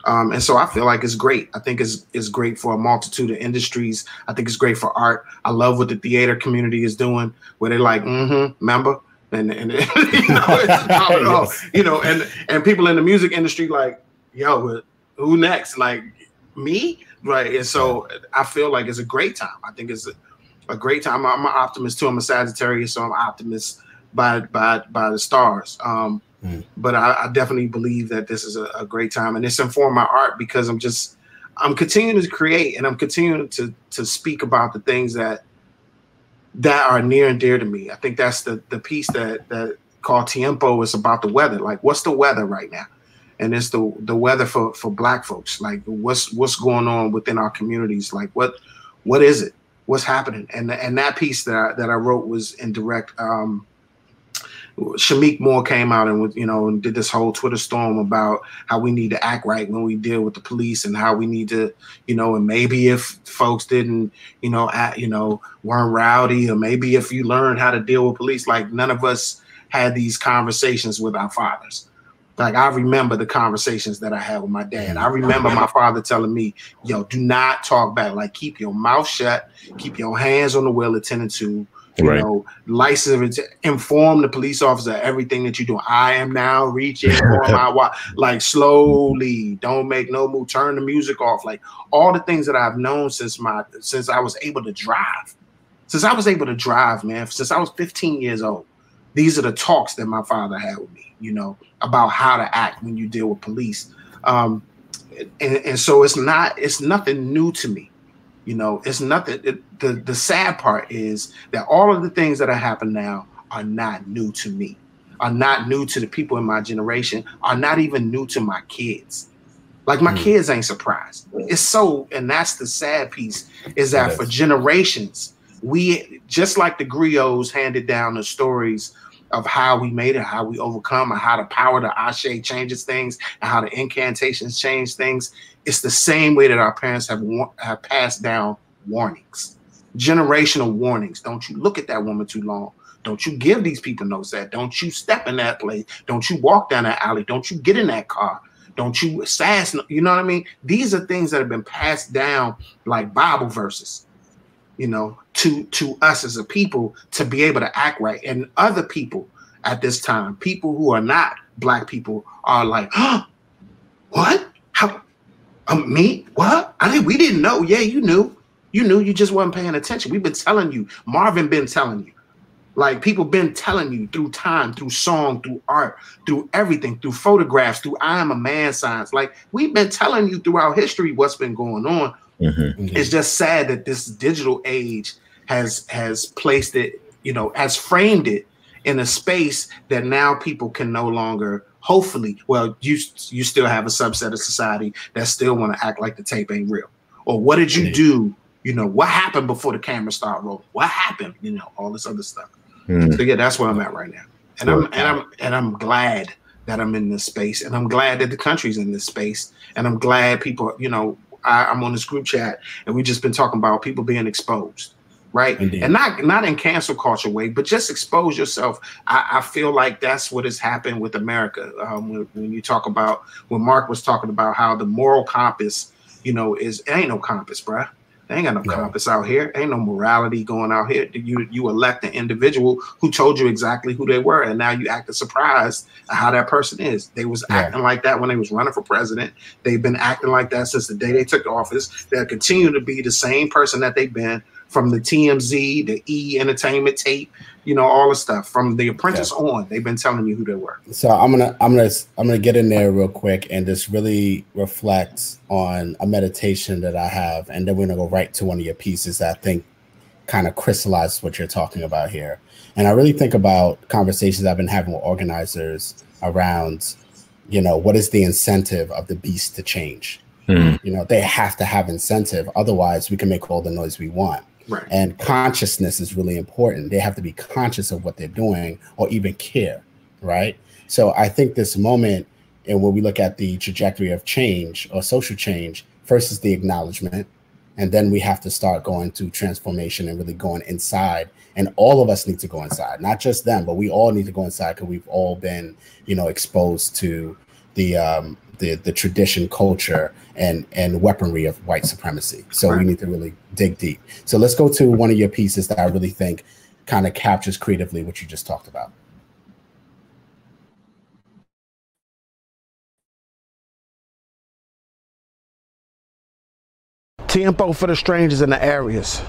Um, and so I feel like it's great. I think it's, it's great for a multitude of industries. I think it's great for art. I love what the theater community is doing, where they're like, mm-hmm, remember? And, and you know, it's not at all. Yes. You know, and, and people in the music industry like, yo, who next? Like, me? Right, and so I feel like it's a great time. I think it's a, a great time. I'm an optimist too. I'm a Sagittarius, so I'm an optimist by, by, by the stars. Um, But I, I definitely believe that this is a, a great time, and it's informed my art because I'm just, I'm continuing to create and I'm continuing to to speak about the things that that are near and dear to me. I think that's the the piece that that called Tiempo is about the weather. Like, what's the weather right now? And it's the the weather for for Black folks. Like, what's what's going on within our communities? Like, what what is it? What's happening? And and that piece that I, that I wrote was in direct. Um, Shamik Moore came out and you know and did this whole Twitter storm about how we need to act right when we deal with the police and how we need to you know and maybe if folks didn't you know act, you know weren't rowdy or maybe if you learned how to deal with police, like none of us had these conversations with our fathers. Like I remember the conversations that I had with my dad. I remember my father telling me, yo, do not talk back. Like keep your mouth shut, keep your hands on the wheel attended to. You right. know, license, inform the police officer everything that you do. I am now reaching for my watch. Like slowly, don't make no move. Turn the music off. Like all the things that I've known since my since I was able to drive, since I was able to drive, man. Since I was fifteen years old, these are the talks that my father had with me. You know about how to act when you deal with police, um, and, and so it's not it's nothing new to me. You know, it's nothing. It, the The sad part is that all of the things that are happening now are not new to me, are not new to the people in my generation, are not even new to my kids. Like my mm. kids ain't surprised. It's so, and that's the sad piece is that yes. for generations, we just like the griots handed down the stories of how we made it, how we overcome, and how the power to Ashe changes things, and how the incantations change things. It's the same way that our parents have, have passed down warnings, generational warnings. Don't you look at that woman too long. Don't you give these people no that. Don't you step in that place. Don't you walk down that alley. Don't you get in that car. Don't you assassinate. You know what I mean? These are things that have been passed down like Bible verses. you know, to to us as a people to be able to act right. And other people at this time, people who are not Black people, are like, oh, what? How? Um, me? What? I mean, we didn't know. Yeah, you knew. You knew. You just weren't paying attention. We've been telling you. Marvin been telling you. Like, people been telling you through time, through song, through art, through everything, through photographs, through I am a man signs. Like, we've been telling you throughout history what's been going on. Mm-hmm, mm-hmm. It's just sad that this digital age has has placed it, you know, has framed it in a space that now people can no longer, hopefully, well, you you still have a subset of society that still want to act like the tape ain't real. Or what did you do? You know, what happened before the camera started rolling? What happened? You know, all this other stuff. Mm-hmm. So yeah, that's where I'm at right now. And I'm and I'm and I'm glad that I'm in this space, and I'm glad that the country's in this space, and I'm glad people, you know, I, I'm on this group chat and we've just been talking about people being exposed. Right. Indeed. And not not in cancel culture way, but just expose yourself. I, I feel like that's what has happened with America. Um, when, when you talk about, when Mark was talking about how the moral compass, you know, is, ain't no compass, bruh. They ain't got no, no compass out here. Ain't no morality going out here. You you elect an individual who told you exactly who they were, and now you acting surprised at how that person is. They was yeah. acting like that when they was running for president. They've been acting like that since the day they took office. They'll continue to be the same person that they've been from the T M Z, the E! Entertainment tape, you know, all the stuff from The Apprentice yeah. on. They've been telling you who they were. So I'm gonna I'm gonna I'm gonna get in there real quick and just really reflect on a meditation that I have, and then we're gonna go right to one of your pieces that I think kind of crystallizes what you're talking about here. And I really think about conversations I've been having with organizers around, you know, what is the incentive of the beast to change? Mm. You know, they have to have incentive, otherwise we can make all the noise we want. Right. And consciousness is really important. They have to be conscious of what they're doing or even care, right? So I think this moment, and when we look at the trajectory of change or social change, first is the acknowledgement, and then we have to start going to transformation and really going inside. And all of us need to go inside, not just them, but we all need to go inside because we've all been, you know, exposed to the um, the the tradition, culture, and and weaponry of white supremacy. So right. we need to really dig deep. So let's go to one of your pieces that I really think kind of captures creatively what you just talked about. Tempo for the strangers in the areas.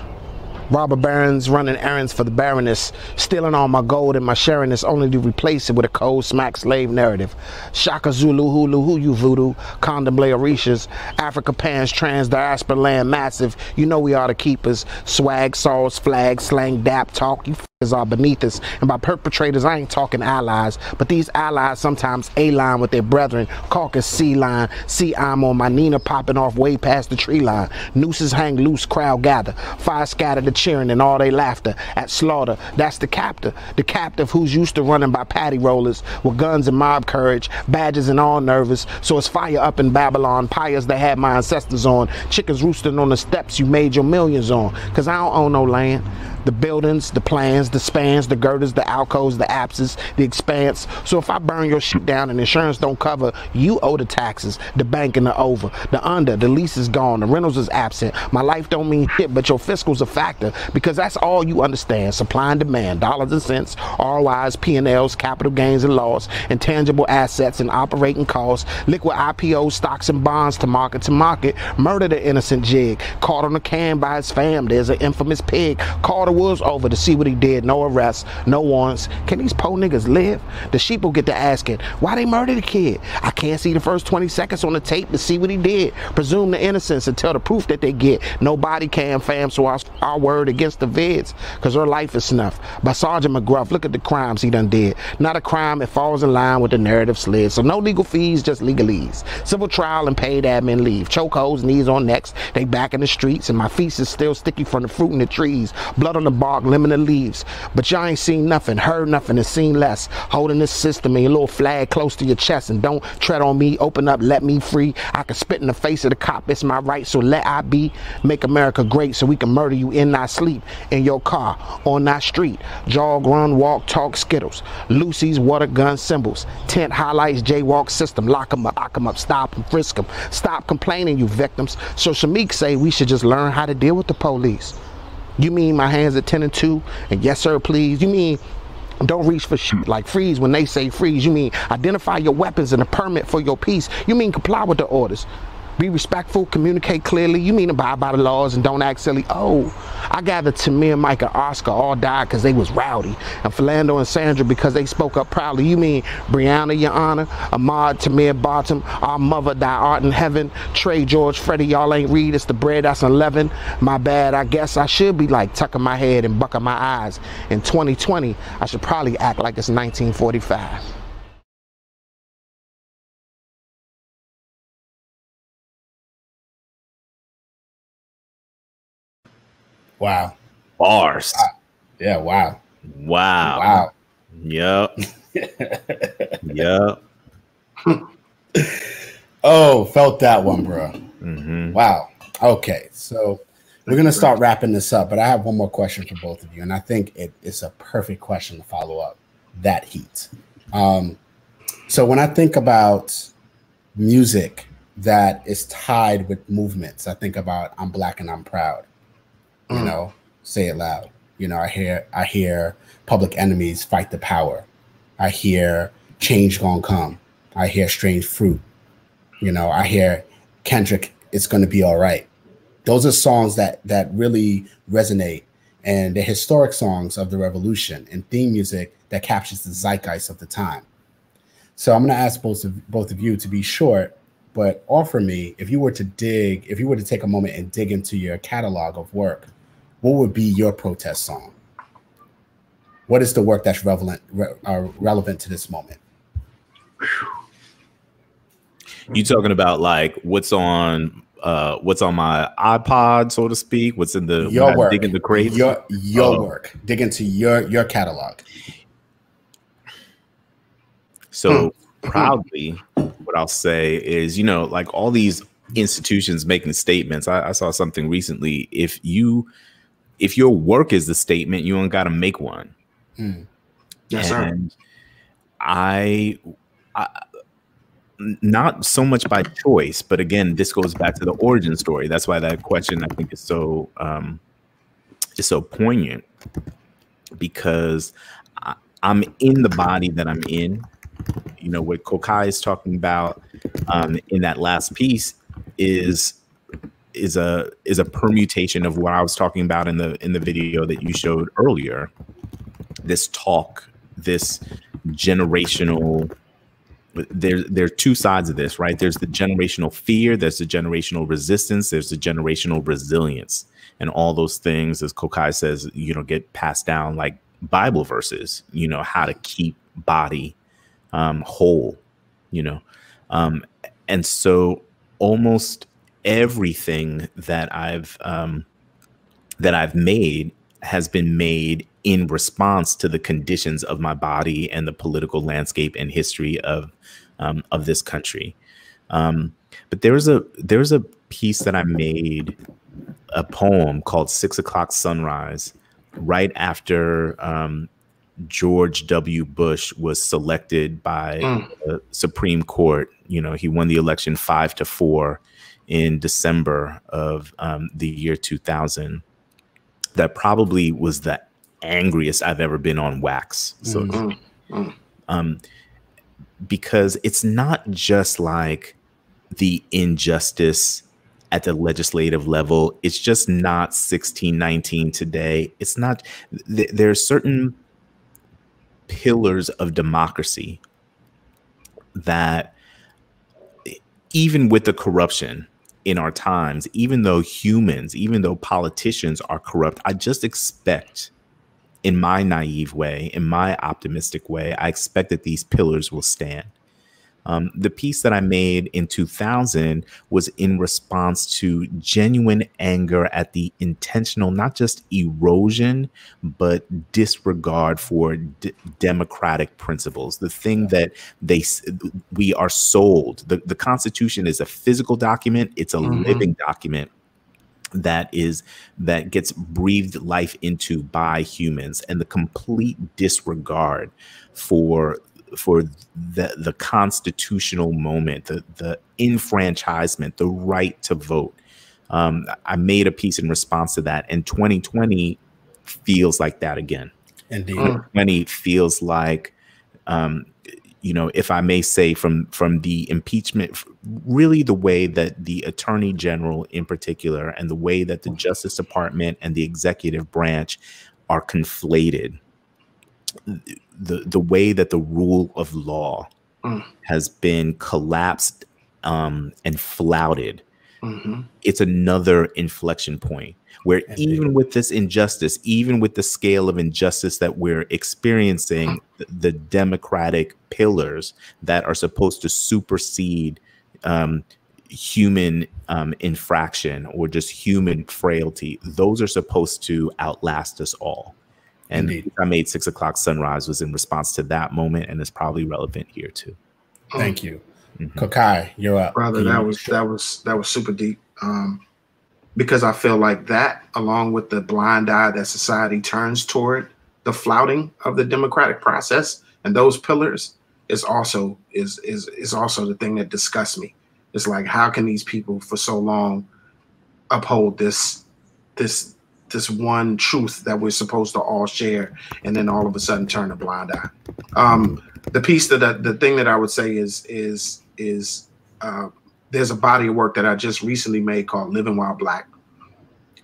Robber barons running errands for the baroness, stealing all my gold and my sharing is only to replace it with a cold smack slave narrative. Shaka Zulu, Hulu, who you voodoo, contemplate orishas, Africa pans, trans, diaspora land massive, you know we are the keepers, swag, sauce, flag, slang, dap, talk, you f***ers are beneath us. And by perpetrators, I ain't talking allies, but these allies sometimes A-line with their brethren, caucus C-line, see I'm on my Nina popping off way past the tree line, nooses hang loose, crowd gather, fire scattered the cheering and all they laughter at slaughter. That's the captor, the captive who's used to running by patty rollers with guns and mob courage, badges and all nervous. So it's fire up in Babylon, pyres they had my ancestors on, chickens roosting on the steps you made your millions on. Cause I don't own no land. The buildings, the plans, the spans, the girders, the alcoves, the apses, the expanse. So if I burn your shit down and insurance don't cover, you owe the taxes, the bank and the over, the under, the lease is gone, the rentals is absent. My life don't mean shit, but your fiscal's a factor because that's all you understand. Supply and demand, dollars and cents, R O Is, P and Ls, capital gains and loss, intangible assets and operating costs, liquid I P Os, stocks and bonds to market to market, murder the innocent jig, caught on a can by his fam, there's an infamous pig, called a wolves over to see what he did. No arrests, no warrants. Can these po niggas live? The sheep will get to asking why they murdered the kid. I can't see the first twenty seconds on the tape to see what he did. Presume the innocence until the proof that they get. No body cam, fam, so our, our word against the vids, cause her life is snuffed by Sergeant McGruff. Look at the crimes he done did. Not a crime, it falls in line with the narrative slid. So no legal fees, just legalese. Civil trial and paid admin leave. Chokeholds, knees on necks, they back in the streets, and my feast is still sticky from the fruit in the trees. Blood on the bark, lemon and leaves, but y'all ain't seen nothing, heard nothing, and seen less. Holding this system and your little flag close to your chest, and don't tread on me, open up, let me free. I can spit in the face of the cop, it's my right, so let I be. Make America great so we can murder you in our sleep, in your car, on our street. Jog, run, walk, talk, skittles, Lucy's, water gun, symbols, tent highlights, jaywalk system, lock them up, lock them up, stop them, frisk them, stop complaining, you victims. So Shamik say we should just learn how to deal with the police. You mean my hands are ten and two and yes sir please? You mean don't reach for shit, like freeze when they say freeze? You mean identify your weapons and a permit for your piece? You mean comply with the orders, be respectful, communicate clearly? You mean abide by the laws and don't act silly? Oh, I gathered Tamir, Mike, and Oscar all died because they was rowdy, and Philando and Sandra because they spoke up proudly. You mean Brianna, your honor, Ahmad, Tamir, Barton, our mother, thy art in heaven, Trey, George, Freddie, y'all ain't read, it's the bread that's eleven. My bad, I guess I should be like tucking my head and bucking my eyes. In twenty twenty, I should probably act like it's nineteen forty-five. Wow. Bars. Wow. Yeah, wow. Wow. Wow. Yep. Yep. Oh, felt that one, bro. Mm-hmm. Wow. Okay, so we're going to start wrapping this up, but I have one more question for both of you, and I think it, it's a perfect question to follow up that heat. Um, so when I think about music that is tied with movements, I think about I'm Black and I'm Proud. You know, Say It Loud. You know, I hear I hear Public Enemies, Fight the Power. I hear Change Gonna Come. I hear Strange Fruit. You know, I hear Kendrick, It's Gonna Be All Right. Those are songs that that really resonate, and they're historic songs of the revolution and theme music that captures the zeitgeist of the time. So I'm gonna ask both of both of you to be short, but offer me, if you were to dig, if you were to take a moment and dig into your catalog of work, what would be your protest song? What is the work that's relevant re, uh, relevant to this moment? You talking about like what's on uh, what's on my iPod, so to speak? What's in the your work? Dig in the crate? Your your uh, work. Dig into your your catalog. So proudly, what I'll say is, you know, like all these institutions making statements. I, I saw something recently. If you If your work is the statement, you don't got to make one. Mm. Yes, and sir. I, I, not so much by choice, but again, this goes back to the origin story. That's why that question, I think, is so, um, is so poignant, because I, I'm in the body that I'm in. You know, what Kokayi is talking about um, in that last piece is is a is a permutation of what I was talking about in the in the video that you showed earlier. This talk, this generational, there there are two sides of this, right? There's the generational fear, there's the generational resistance, there's the generational resilience, and all those things, as Kokayi says, you know, get passed down like Bible verses, you know, how to keep body um whole, you know. Um and so almost everything that I've um, that I've made has been made in response to the conditions of my body and the political landscape and history of um, of this country. Um, but there's a there's a piece that I made, a poem called Six O'Clock Sunrise, right after um, George W. Bush was selected by mm. the Supreme Court. You know, he won the election five to four. In December of um, the year two thousand. That probably was the angriest I've ever been on wax. So, mm-hmm. um, because it's not just like the injustice at the legislative level. It's just not sixteen nineteen today. It's not, th there are certain pillars of democracy that even with the corruption in our times, even though humans, even though politicians are corrupt, I just expect, in my naive way, in my optimistic way, I expect that these pillars will stand. Um, the piece that I made in two thousand was in response to genuine anger at the intentional, not just erosion, but disregard for d democratic principles. The thing that they we are sold. The, the Constitution is a physical document. It's a mm-hmm. living document that is that gets breathed life into by humans, and the complete disregard for for the the constitutional moment, the the enfranchisement, the right to vote, um, I made a piece in response to that. And twenty twenty feels like that again. Indeed. twenty twenty feels like, um, you know, if I may say, from from the impeachment, really the way that the Attorney General in particular and the way that the Justice Department and the executive branch are conflated, the, the way that the rule of law mm. has been collapsed um, and flouted, mm-hmm. it's another inflection point where and even with this injustice, even with the scale of injustice that we're experiencing, the, the democratic pillars that are supposed to supersede um, human um, infraction or just human frailty, those are supposed to outlast us all. And Indeed. I made Six O'Clock Sunrise was in response to that moment, and it's probably relevant here too. Thank you. Mm-hmm. Kokayi, you're up. Brother, that was that was that was super deep. Um, because I feel like that, along with the blind eye that society turns toward the flouting of the democratic process and those pillars, is also is is is also the thing that disgusts me. It's like, how can these people for so long uphold this this this one truth that we're supposed to all share, and then all of a sudden turn a blind eye? Um, the piece that I, the thing that I would say is is is uh, there's a body of work that I just recently made called Living While Black,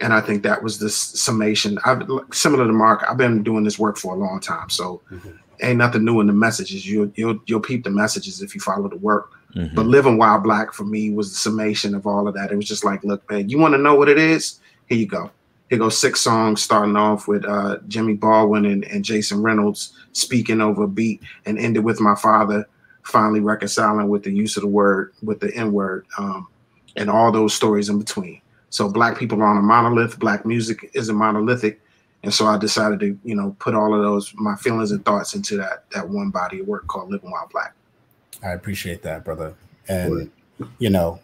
and I think that was this summation. I've, similar to Marc, I've been doing this work for a long time, so mm-hmm. ain't nothing new in the messages. You'll you'll you'll peep the messages if you follow the work. Mm-hmm. But Living While Black for me was the summation of all of that. It was just like, look, man, you want to know what it is? Here you go. Here goes six songs, starting off with uh, Jimmy Baldwin and, and Jason Reynolds speaking over a beat, and ended with my father finally reconciling with the use of the word, with the N word, um, and all those stories in between. So Black people aren't a monolith. Black music isn't monolithic. And so I decided to, you know, put all of those, my feelings and thoughts, into that that one body of work called Living While Black. I appreciate that, brother. And, sure. you know,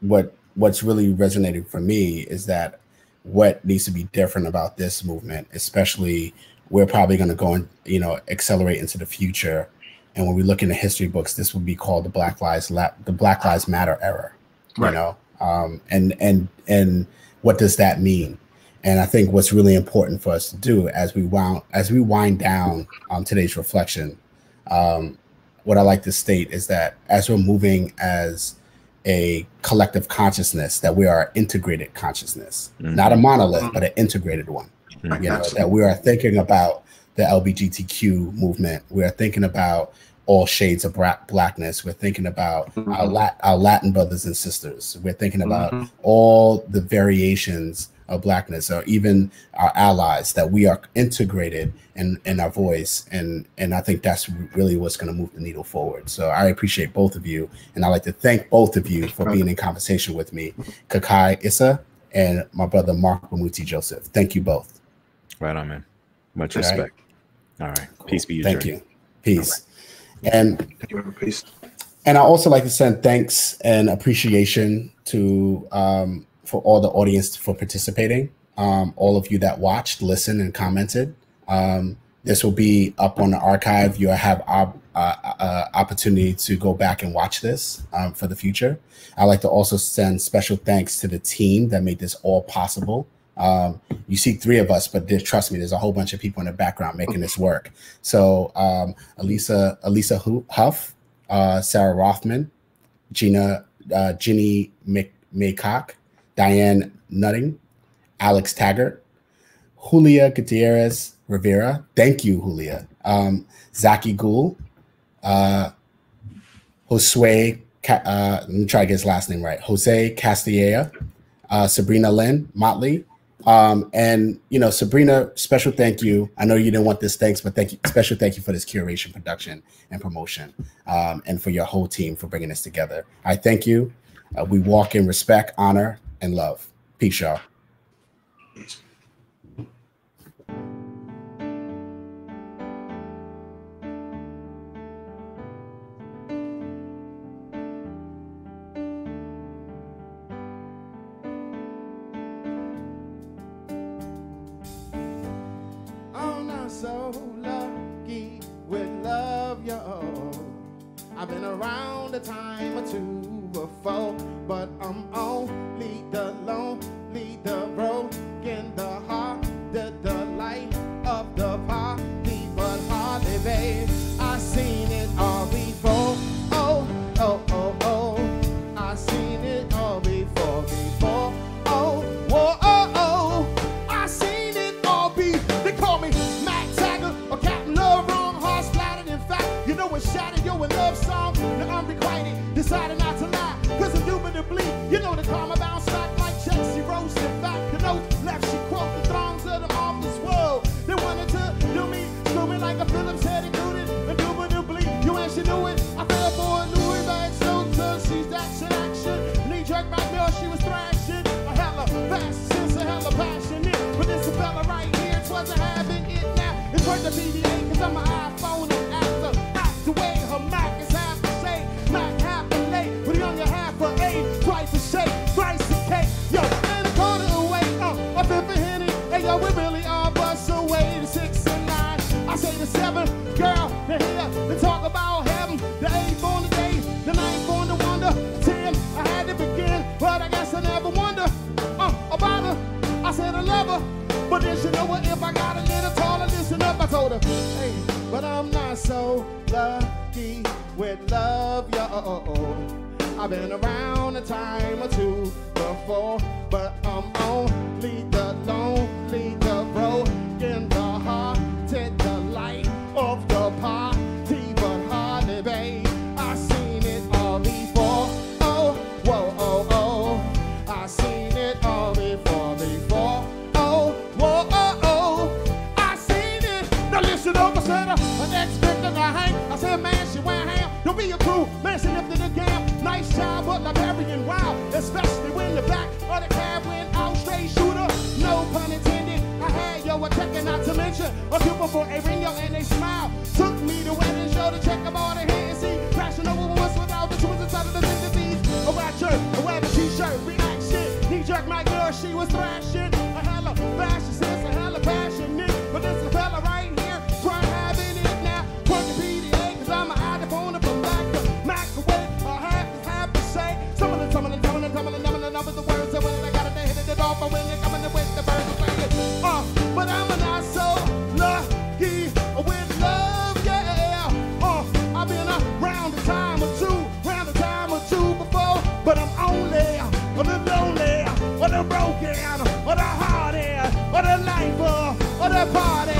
what what's really resonated for me is that what needs to be different about this movement, especially we're probably going to go and, you know, accelerate into the future. And when we look in the history books, this would be called the Black Lives, La the Black Lives Matter era, right. you know, um, and, and, and what does that mean? And I think what's really important for us to do as we wound, as we wind down um, today's reflection, um, what I like to state is that as we're moving as a collective consciousness, that we are an integrated consciousness, mm-hmm. not a monolith, but an integrated one. Mm-hmm. You know, that we are thinking about the L G B T Q movement. We are thinking about all shades of blackness. We're thinking about mm-hmm. our, Lat our Latin brothers and sisters. We're thinking about mm-hmm. all the variations of blackness, or even our allies, that we are integrated in, in our voice. And, and I think that's really what's gonna move the needle forward. So I appreciate both of you. And I'd like to thank both of you for being in conversation with me, Kokayi Issa and my brother, Marc Bamuthi Joseph. Thank you both. Right on, man. Much All respect. Right. All right, cool. Peace be with you. Thank you, peace. Right. And, peace. And I also like to send thanks and appreciation to, um, for all the audience for participating, um, all of you that watched, listened, and commented. Um, this will be up on the archive. You'll have op uh, uh, opportunity to go back and watch this um, for the future. I'd like to also send special thanks to the team that made this all possible. Um, you see three of us, but trust me, there's a whole bunch of people in the background making this work. So um, Elisa, Elisa Huff, uh, Sarah Rothman, Gina, uh, Ginny Mc Maycock, Diane Nutting, Alex Taggart, Julia Gutierrez Rivera. Thank you, Julia. Um, Zaki Ghoul, uh, Josue, uh, let me try to get his last name right. Jose Castilla, uh, Sabrina Lynn Motley. Um, and, you know, Sabrina, special thank you. I know you didn't want this thanks, but thank you, special thank you for this curation, production, and promotion, um, and for your whole team for bringing this together. I thank you. Uh, we walk in respect, honor, and love. Peace, y'all. I'm not so lucky with love, y'all. I've been around a time or two before, but I'm only the lone she was thrashing. A hella fascist, a hella passionate. But this fella right here, wasn't having it now. It's worth the B B A, cause I'm an iPhone and after. Half the way, her Mac is half the shade. Mac half the late, but he only half her age. Twice the shade, thrice the cake. Yo, and a quarter away, uh, a fifth of Henny. Hey, yo, we really are bust away to six and nine. I say the seven, girl, they're here. They talk about heaven, the eighth on the day, the ninth on the wonder. I had to begin, but I guess I never wonder uh, about her. I said I love her, but then she know what? If I got a little taller, listen up. I told her, hey, but I'm not so lucky with love, yo. Oh, oh. I've been around a time or two before, but I'm only the lonely, the broken, the hearted, the light of the party, but hardly, babe. I said, man, she went ham. Don't be a crew. Man, she lifted a gam. Nice job, but Liberian wild. Especially when the back of the cab went out. Straight shooter, no pun intended. I had yo a checker, not to mention a pupil for a ring, yo, and they smile. Took me to wedding show to check them all the hair and see. Crashing over what's without the twins inside of the disease. A white shirt, a weather t-shirt, reaction. Knee jerk, my girl, she was thrashing. A hella fashion sense, a hella passionate. But this is a fella right here, trying to have it in now. Working P D A, cause I'm an item on the back of microwave. I have to have to say, some of the, some of the, some of the, some of the, some of the, some of the words that when I got it, they hit it off. But when they coming to with the birds, I'm saying, uh, but I'm not so lucky with love, yeah. Uh, I've been around a time or two, round a time or two before, but I'm only a little lonely, or the broken, or the hearted, or the lifer, or the party.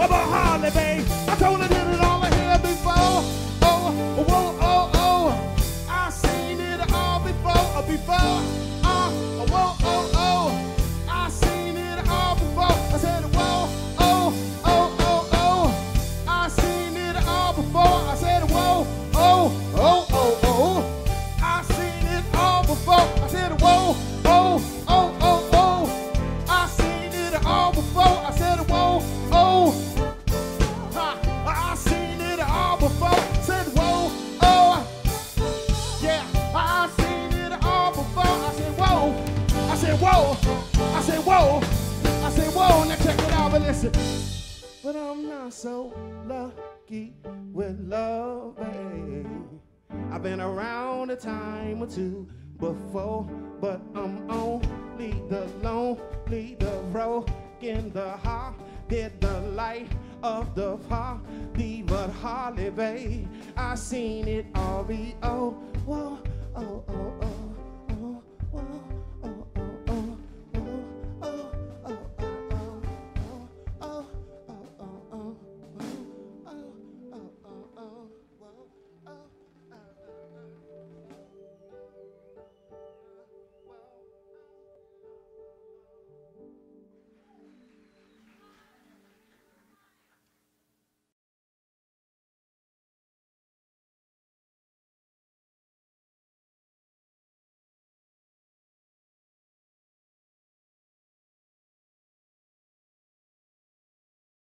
Of a holiday, I told her did it all I had before. Oh, whoa, oh, oh, I seen it all before, before. Uh, whoa, oh, oh, I seen it all before. I said, whoa, oh, oh, oh, oh, I seen it all before. I said, whoa, oh, oh, oh, oh, I seen it all before. I said, whoa, oh, oh, oh, oh, I seen it all before. I said, whoa, oh. I said, whoa, I said, whoa, now check it out, but listen. But I'm not so lucky with love, babe. I've been around a time or two before, but I'm only the lonely, the broken, the heart, did the light of the party, but hardly, babe. I seen it all be, oh, whoa, oh, oh, oh.